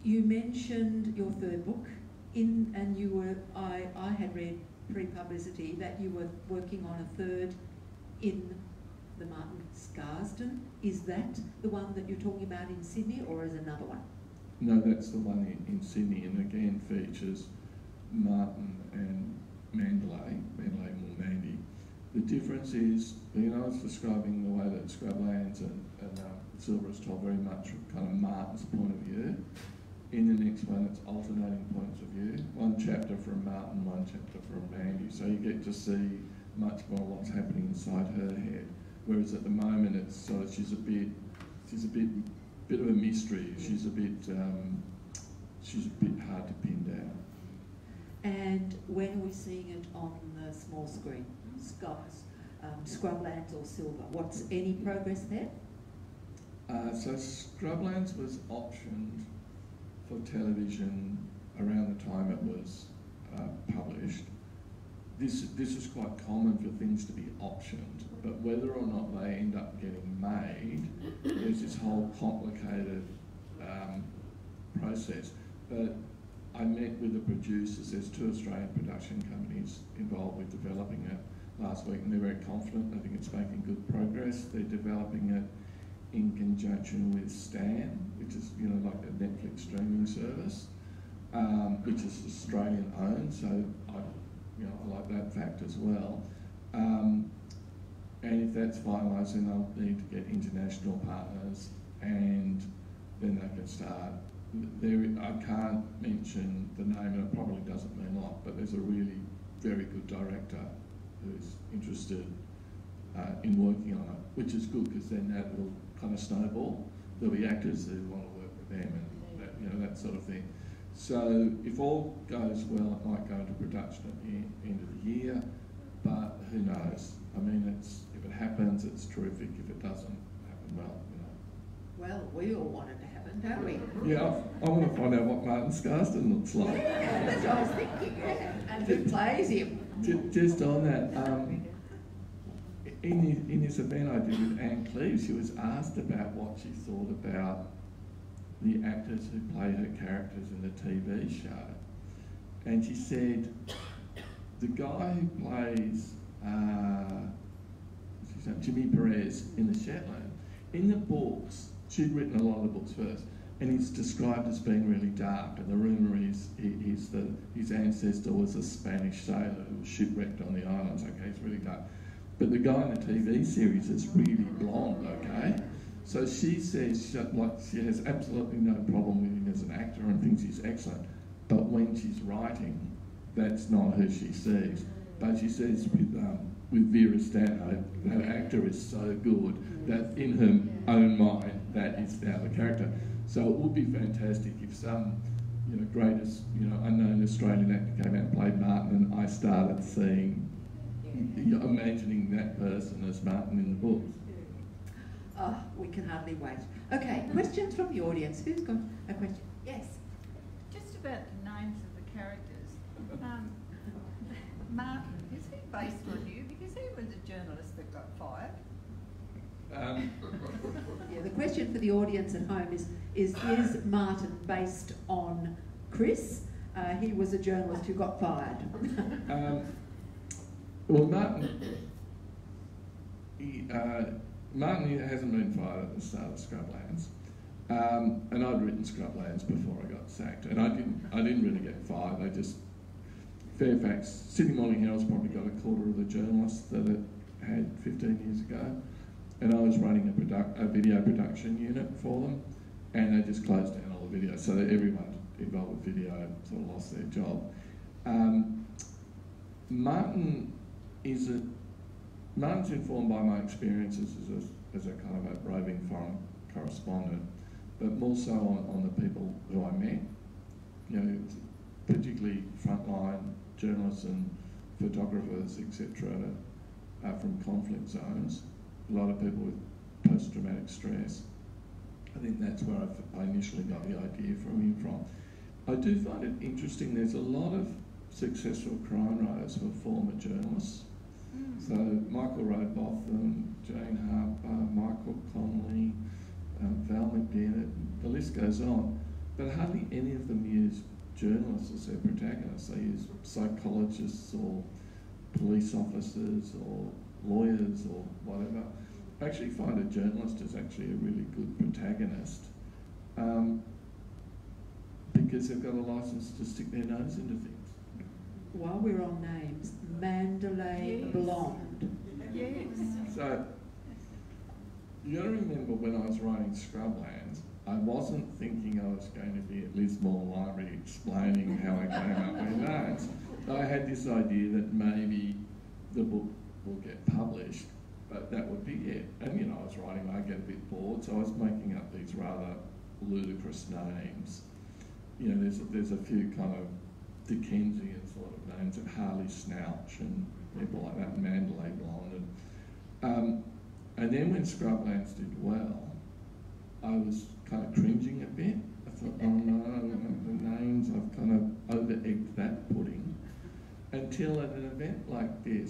you mentioned your third book, in, and you were, I, I had read pre-publicity that you were working on a third in the Martin Scarsden. Is that the one that you're talking about in Sydney, or is another one? No, that's the one in, in Sydney, and again features Martin and Mandalay, Mandalay or Mandy. The difference is, you know, it's describing the way that Scrublands and, and um, Silver is told very much from kind of Martin's point of view. In the next one, it's alternating points of view. One chapter from Martin, one chapter from Mandy. So you get to see much more what's happening inside her head. Whereas at the moment, it's sort of she's a bit, she's a bit, bit of a mystery. She's a bit, um, she's a bit hard to pin down. And when are we seeing it on the small screen? Scots, um, Scrublands or Silver? What's any progress there? Uh, so Scrublands was optioned for television around the time it was uh, published. This, this is quite common for things to be optioned, but whether or not they end up getting made, there's this whole complicated um, process. But I met with the producers, there's two Australian production companies involved with developing it last week, and they're very confident. I think it's making good progress. They're developing it in conjunction with Stan, which is, you know, like a Netflix streaming service, um, which is Australian owned, so I, you know, I like that fact as well. Um, and if that's finalised, then they'll need to get international partners, and then they can start. There, I can't mention the name, and it probably doesn't mean a lot, but there's a really very good director who's interested uh, in working on it, which is good, because then that will kind of snowball. There'll be actors who want to work with them, and that, you know, that sort of thing. So if all goes well, it might go into production at the end of the year, but who knows? I mean, it's, if it happens, it's terrific. If it doesn't happen, well, you know. Well, we all want it to happen, don't we? Yeah, I, I want to find out what Martin Scarsden looks like. Yeah, that's what I was thinking, and who plays him. Just, just on that, um, in, in this event I did with Ann Cleeves, she was asked about what she thought about the actors who play her characters in the T V show. And she said, the guy who plays uh, Jimmy Perez in the Shetland, in the books, she'd written a lot of the books first, and he's described as being really dark, and the rumour is he, he's the, his ancestor was a Spanish sailor who was shipwrecked on the islands, okay, it's really dark. But the guy in the T V series is really blonde, okay? So she says she, like, she has absolutely no problem with him as an actor and thinks he's excellent, but when she's writing, that's not who she sees. But she says with, um, with Vera Stanhope, that actor is so good that in her own mind, that is now the character. So it would be fantastic if some, you know, greatest, you know, unknown Australian actor came out and played Martin, and I started seeing, you know, imagining that person as Martin in the book. Oh, we can hardly wait. Okay, questions from the audience. Who's got a question? Yes. Just about the names of the characters. Um, Martin, is he based on you? Because he was a journalist that got fired. Um. Yeah, the question for the audience at home is, is, is Martin based on Chris? Uh, he was a journalist who got fired. um, well, Martin... He... Uh, Martin hasn't been fired at the start of Scrublands, um, and I'd written Scrublands before I got sacked, and I didn't. I didn't really get fired. I just Fairfax Sydney Morning Herald's probably got a quarter of the journalists that it had fifteen years ago, and I was running a, produ a video production unit for them, and they just closed down all the video, so that everyone involved with video sort of lost their job. Um, Martin is a Martin's informed by my experiences as a, as a kind of a roving foreign correspondent, but more so on, on the people who I met, you know, particularly frontline journalists and photographers, et cetera, uh, from conflict zones. A lot of people with post-traumatic stress. I think that's where I, I initially got the idea from him from. I do find it interesting. There's a lot of successful crime writers who are former journalists. So Michael Robotham, Jane Harper, Michael Connelly, um, Val McDermott, the list goes on. But hardly any of them use journalists as their protagonists. They use psychologists or police officers or lawyers or whatever. I actually find a journalist is actually a really good protagonist um, because they've got a license to stick their nose into things. While we're on names, Mandalay yes. Blonde. Yes. So, you gotta remember when I was writing Scrublands, I wasn't thinking I was going to be at Lismore Library explaining how I came up with names. I had this idea that maybe the book will get published, but that would be it. And you know, I was writing, I get a bit bored, so I was making up these rather ludicrous names. You know, there's a, there's a few kind of Dickensian sort of names, like Harley Snouch and people like that, Mandalay Blonde. And, um, and then when Scrublands did well,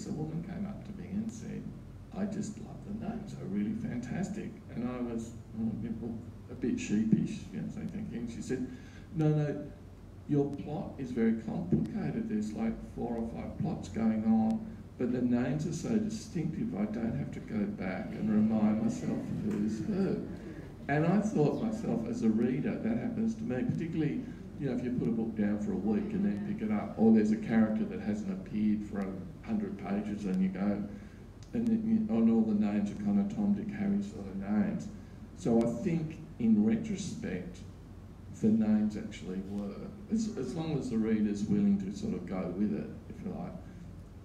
piece, a woman came up to me and said, I just love the names, they're really fantastic. And I was a bit sheepish, you know, so thinking. She said, no, no, your plot is very complicated. There's like four or five plots going on, but the names are so distinctive, I don't have to go back and remind myself who's who. And I thought myself, as a reader, that happens to me, particularly, you know, if you put a book down for a week and then pick it up, or there's a character that hasn't appeared for a hundred pages and you go, and, then, you know, and all the names are kind of Tom, Dick, Harry sort of names. So I think, in retrospect, the names actually were, as, as long as the reader's willing to sort of go with it, if you like,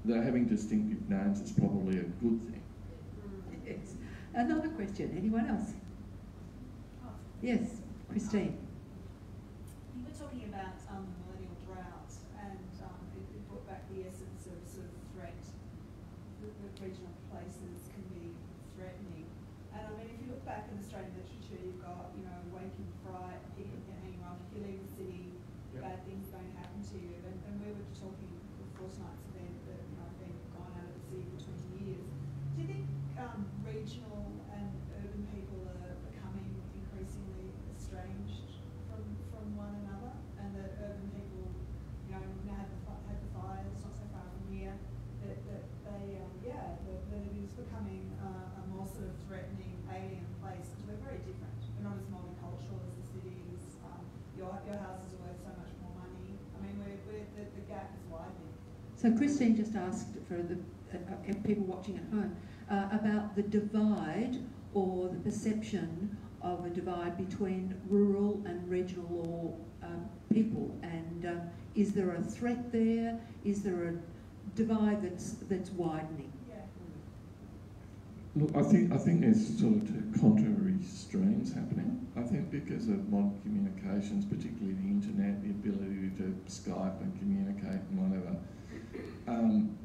that having distinctive names is probably a good thing. Yes. Another question, anyone else? Yes, Christine. You were talking about um, the millennial drought, and um, it, it brought back the essence of sort of threat, that regional places can be threatening. And I mean, if you look back in Australian literature, you've got, you know, waking fright, you know, hanging on, if you leave the city, yep, bad things are going to happen to you. And, and we were talking before tonight's event that, you know, I've been gone out of the city for twenty years. Do you think um, regional and urban people are becoming increasingly estranged from, from one another, and that urban people, you know, have the, have the fire, it's not so far from here, that, that they, um, yeah, that, that it is becoming uh, a more sort of threatening alien place, because we're very different. We're not as multicultural as the city is. Um, your, your houses are worth so much more money. I mean, we're, we're, the, the gap is widening. So Christine just asked for the uh, people watching at home uh, about the divide, or the perception of a divide between rural and regional or, um, people, and um, is there a threat there? Is there a divide that's that's widening? Yeah. Look, I think I think there's sort of two contrary streams happening. I think because of modern communications, particularly the internet, the ability to Skype and communicate and whatever, um,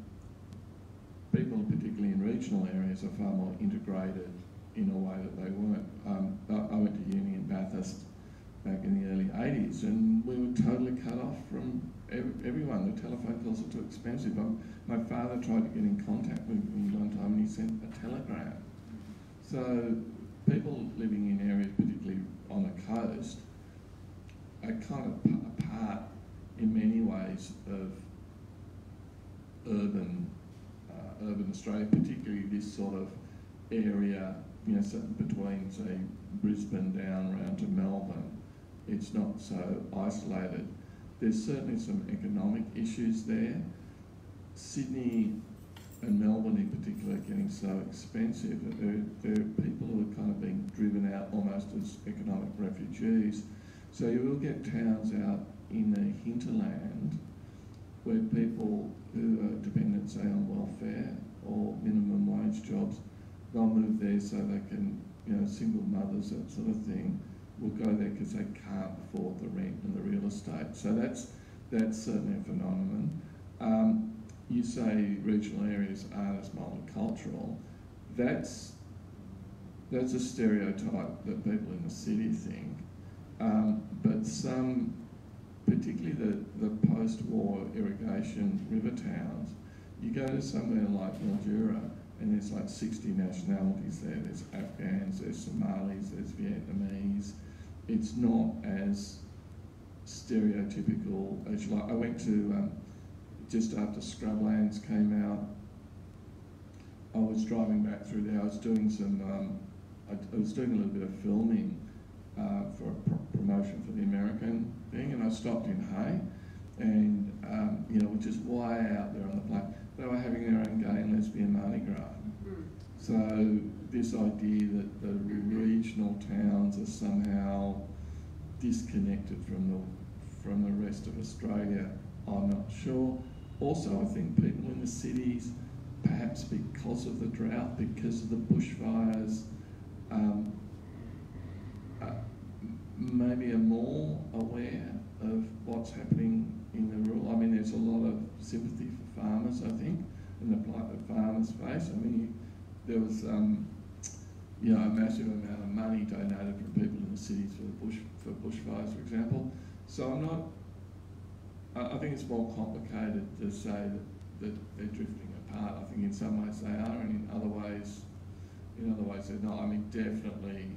people, particularly in regional areas, are far more integrated in a way that they weren't. Um, I went to uni in Bathurst back in the early eighties, and we were totally cut off from ev everyone. The telephone calls were too expensive. Um, my father tried to get in contact with me one time, and he sent a telegram. So people living in areas, particularly on the coast, are kind of apart in many ways of urban, uh, urban Australia, particularly this sort of area, you know, so between, say, Brisbane down around to Melbourne. It's not so isolated. There's certainly some economic issues there. Sydney and Melbourne in particular are getting so expensive that there, there are people who are kind of being driven out almost as economic refugees. So you will get towns out in the hinterland where people who are dependent, say, on welfare or minimum wage jobs, they'll move there so they can, you know, single mothers, that sort of thing, will go there because they can't afford the rent and the real estate. So that's that's certainly a phenomenon. Um, you say regional areas aren't as multicultural. That's, that's a stereotype that people in the city think. Um, but some, particularly the, the post-war irrigation river towns, you go to somewhere like Mildura, and there's like sixty nationalities there. There's Afghans, there's Somalis, there's Vietnamese. It's not as stereotypical as you like. I went to, um, just after Scrublands came out, I was driving back through there. I was doing some, um, I, I was doing a little bit of filming uh, for a pro promotion for the American thing, and I stopped in Hay, and um, you know, we're just way out there on the plain. They were having their own gay and lesbian Mardi Gras. Mm-hmm. So this idea that the regional towns are somehow disconnected from the from the rest of Australia, I'm not sure. Also, I think people in the cities, perhaps because of the drought, because of the bushfires, um, uh, maybe are more aware of what's happening in the rural. I mean, there's a lot of sympathy for farmers, I think, and the plight that farmers face. I mean, there was, um, you know, a massive amount of money donated from people in the cities for the bush for bushfires, for example. So I'm not. I, I think it's more complicated to say that, that they're drifting Uh, I think in some ways they are, and in other ways, in other ways they're not. I mean, definitely,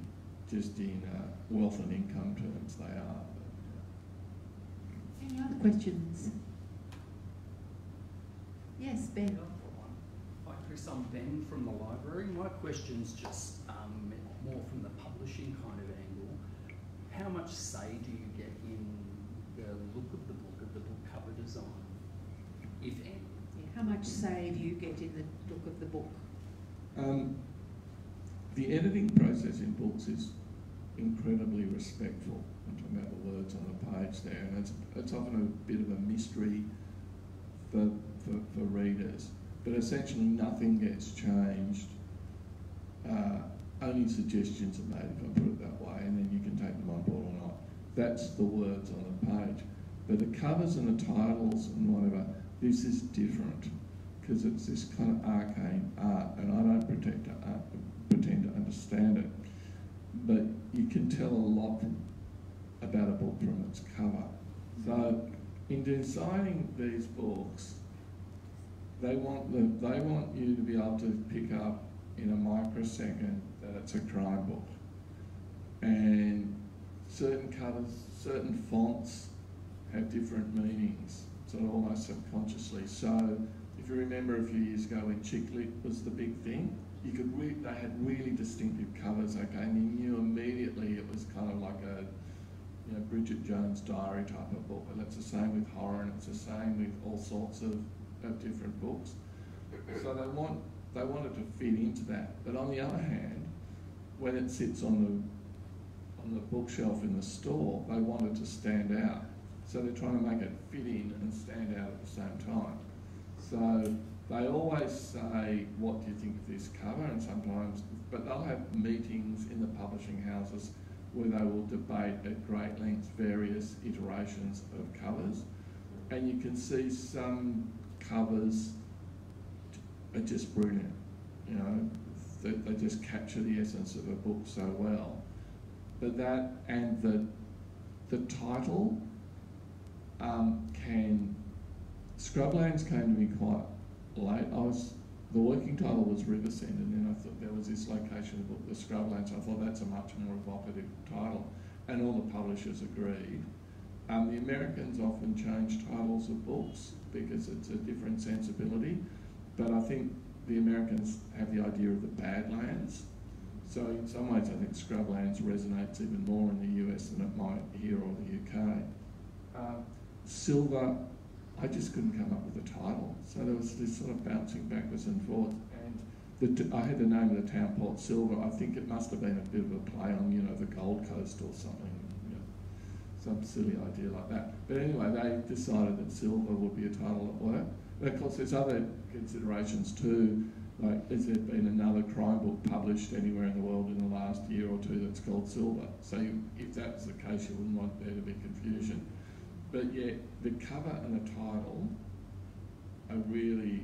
just in uh, wealth and income terms, they are. But, yeah. Any other questions? Yes, Ben. Hi, Chris. I'm Ben from the library. My question's just um, more from the publishing kind of angle. How much say do you get in the look of the book, of the book cover design, if any? How much say do you get in the look of the book? Um, the editing process in books is incredibly respectful. I'm talking about the words on the page there, and it's, it's often a bit of a mystery for, for, for readers. But essentially nothing gets changed, uh, only suggestions are made, if I put it that way, and then you can take them on board or not. That's the words on the page. But the covers and the titles and whatever, this is different, because it's this kind of arcane art, and I don't pretend to, uh, pretend to understand it, but you can tell a lot from, about a book from its cover. So in designing these books, they want, the, they want you to be able to pick up in a microsecond that it's a crime book. And certain covers, certain fonts have different meanings, sort of almost subconsciously. So if you remember a few years ago when chick lit was the big thing, you could read, they had really distinctive covers, okay, and you knew immediately it was kind of like a, you know, Bridget Jones' Diary type of book, and that's the same with horror, and it's the same with all sorts of, of different books. So they want, they want it to fit into that. But on the other hand, when it sits on the, on the bookshelf in the store, they want it to stand out. So they're trying to make it fit in and stand out at the same time. So they always say, what do you think of this cover? And sometimes, but they'll have meetings in the publishing houses where they will debate at great length various iterations of covers. And you can see some covers are just brilliant. You know, they, they just capture the essence of a book so well. But that, and the, the title, Um, can Scrublands came to me quite late. I was the working title was Riversend, and then I thought there was this location of the book, the Scrublands. I thought that's a much more evocative title, and all the publishers agreed. Um, the Americans often change titles of books because it's a different sensibility, but I think the Americans have the idea of the Badlands. So in some ways, I think Scrublands resonates even more in the U S than it might here or the U K. Uh, Silver, I just couldn't come up with a title. So there was this sort of bouncing backwards and forth. And the t I had the name of the town, Port Silver. I think it must have been a bit of a play on, you know, the Gold Coast or something, you know, some silly idea like that. But anyway, they decided that Silver would be a title at work. But of course, there's other considerations too, like has there been another crime book published anywhere in the world in the last year or two that's called Silver? So you, if that's the case, you wouldn't want there to be confusion. But yet, the cover and the title are really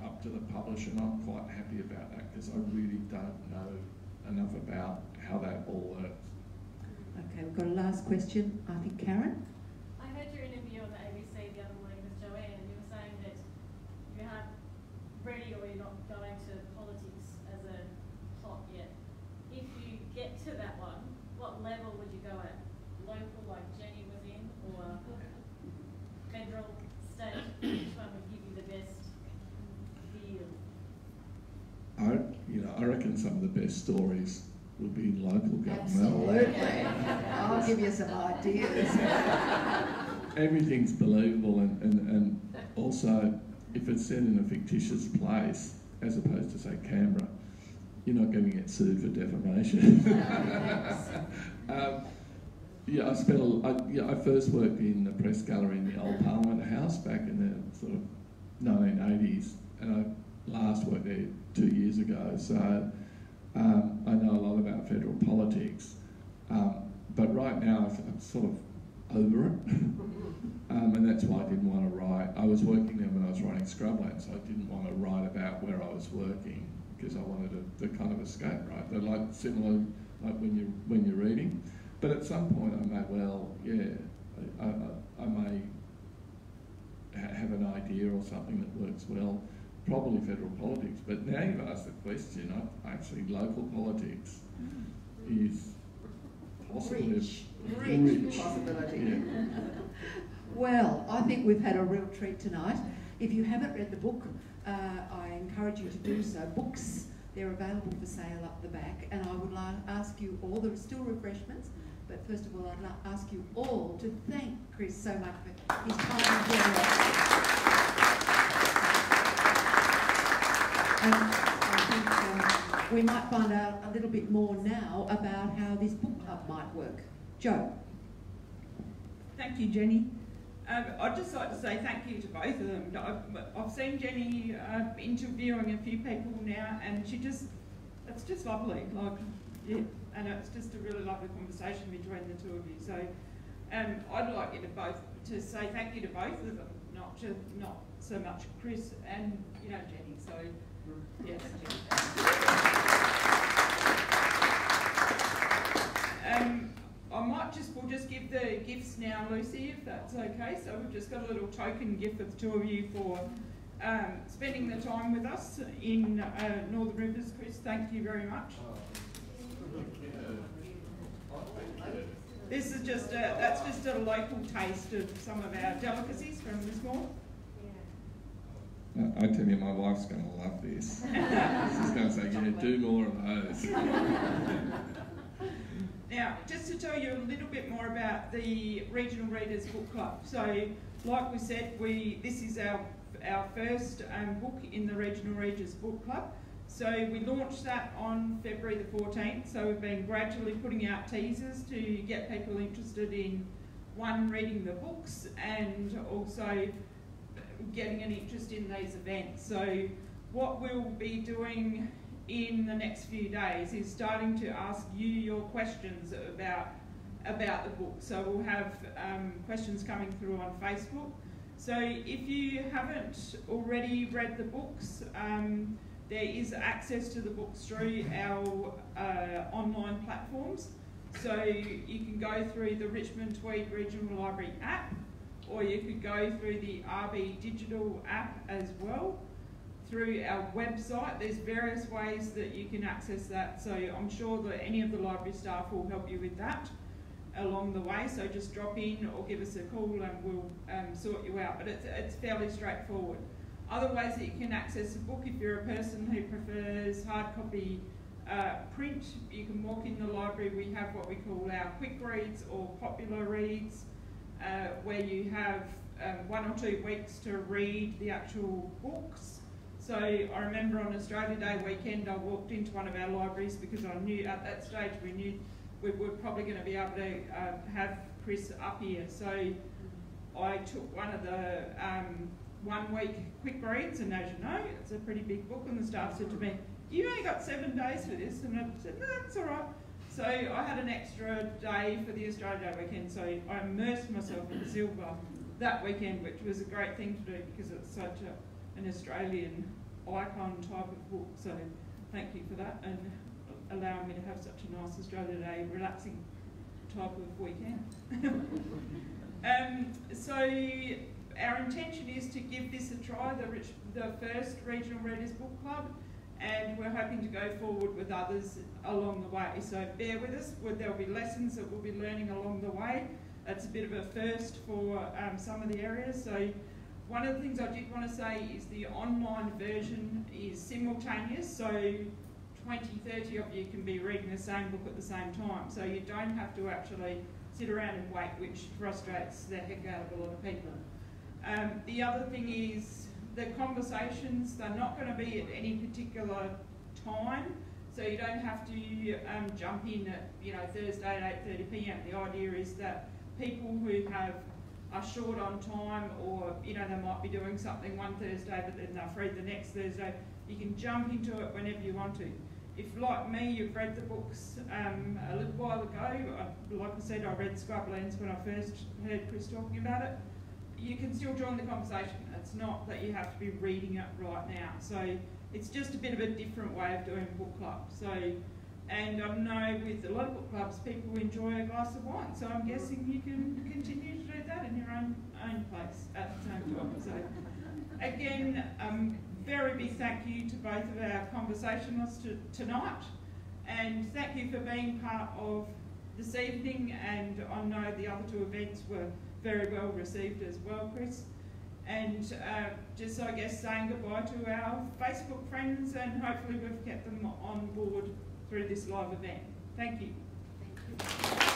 up to the publisher, and I'm quite happy about that because I really don't know enough about how that all works. Okay, we've got a last question. I think Karen? I heard your interview on the A B C the other morning with Joanne, and you were saying that you aren't ready or you're not going to politics as a plot yet. If you get to that one, what level would you go at? Local, like Jenny was in, or federal, state? Which one would give you the best feel? I, you know, I reckon some of the best stories will be in local government. Absolutely. I'll give you some ideas. Everything's believable, and, and, and also, if it's set in a fictitious place, as opposed to, say, Canberra, you're not going to get sued for defamation. um, Yeah, I spent. I, yeah, I first worked in the Press Gallery in the old Parliament House back in the sort of nineteen eighties, and I last worked there two years ago. So um, I know a lot about federal politics, um, but right now I'm sort of over it, um, and that's why I didn't want to write. I was working there when I was writing Scrublands, so I didn't want to write about where I was working because I wanted a, the kind of escape. Right, they're like similar, like when you when you're reading. But at some point I may, well, yeah, I, I, I may ha have an idea or something that works well. problem in federal politics, but now you've asked the question, I, actually local politics mm. is possibly rich, a rich, rich. possibility. Yeah. Well, I think we've had a real treat tonight. If you haven't read the book, uh, I encourage you to do so. Books, they're available for sale up the back, and I would like to ask you all, there are still refreshments, but first of all, I'd like to ask you all to thank Chris so much for his time and generosity. And I think um, we might find out a little bit more now about how this book club might work. Jo. Thank you, Jenny. Um, I'd just like to say thank you to both of them. I've, I've seen Jenny uh, interviewing a few people now, and she just, it's just lovely. Like, yeah. And it's just a really lovely conversation between the two of you. So um, I'd like you to both to say thank you to both of them, not to, not so much Chris and you know Jenny. So yes. Um, I might just we'll just give the gifts now, Lucy, if that's okay. So we've just got a little token gift for the two of you for um, spending the time with us in uh, Northern Rivers. Chris, thank you very much. This is just a, that's just a local taste of some of our delicacies from Lismore. I tell you, my wife's going to love this. She's going to say, yeah, do more of those. Now, just to tell you a little bit more about the Regional Readers Book Club. So, like we said, we this is our, our first um, book in the Regional Readers Book Club. So we launched that on February the fourteenth, so we've been gradually putting out teasers to get people interested in, one, reading the books and also getting an interest in these events. So what we'll be doing in the next few days is starting to ask you your questions about, about the book. So we'll have um, questions coming through on Facebook. So if you haven't already read the books, um, there is access to the books through our uh, online platforms. So you can go through the Richmond Tweed Regional Library app, or you could go through the R B Digital app as well, through our website. There's various ways that you can access that. So I'm sure that any of the library staff will help you with that along the way. So just drop in or give us a call and we'll um, sort you out. But it's, it's fairly straightforward. Other ways that you can access the book, if you're a person who prefers hard copy uh, print, you can walk in the library. We have what we call our quick reads or popular reads, uh, where you have um, one or two weeks to read the actual books. So I remember on Australia Day weekend, I walked into one of our libraries because I knew at that stage we knew we were probably going to be able to uh, have Chris up here. So I took one of the um, one week quick reads, and as you know, it's a pretty big book, and the staff said to me, you only got seven days for this, and I said, no, that's all right. So I had an extra day for the Australia Day weekend, so I immersed myself in Silver that weekend, which was a great thing to do because it's such a, an Australian icon type of book. So thank you for that, and allowing me to have such a nice Australia Day relaxing type of weekend. um, so. Our intention is to give this a try, the, rich, the first Regional Readers Book Club, and we're hoping to go forward with others along the way. So bear with us, there'll be lessons that we'll be learning along the way. That's a bit of a first for um, some of the areas. So one of the things I did want to say is the online version is simultaneous, so twenty, thirty of you can be reading the same book at the same time. So you don't have to actually sit around and wait, which frustrates the heck out of a lot of people. Um, the other thing is the conversations, they're not going to be at any particular time, so you don't have to um, jump in at, you know, Thursday at eight thirty p m The idea is that people who have are short on time, or you know, they might be doing something one Thursday but then they're free the next Thursday, you can jump into it whenever you want to. If, like me, you've read the books um, a little while ago, I, like I said, I read Scrublands when I first heard Chris talking about it, you can still join the conversation. It's not that you have to be reading it right now. So it's just a bit of a different way of doing book club. So, and I know with a lot of book clubs, people enjoy a glass of wine. So I'm guessing you can continue to do that in your own, own place at the same time. So again, um, very big thank you to both of our conversationalists to, tonight, and thank you for being part of this evening. And I know the other two events were very well received as well, Chris. And uh, just, I guess, saying goodbye to our Facebook friends, and hopefully we've kept them on board through this live event. Thank you. Thank you.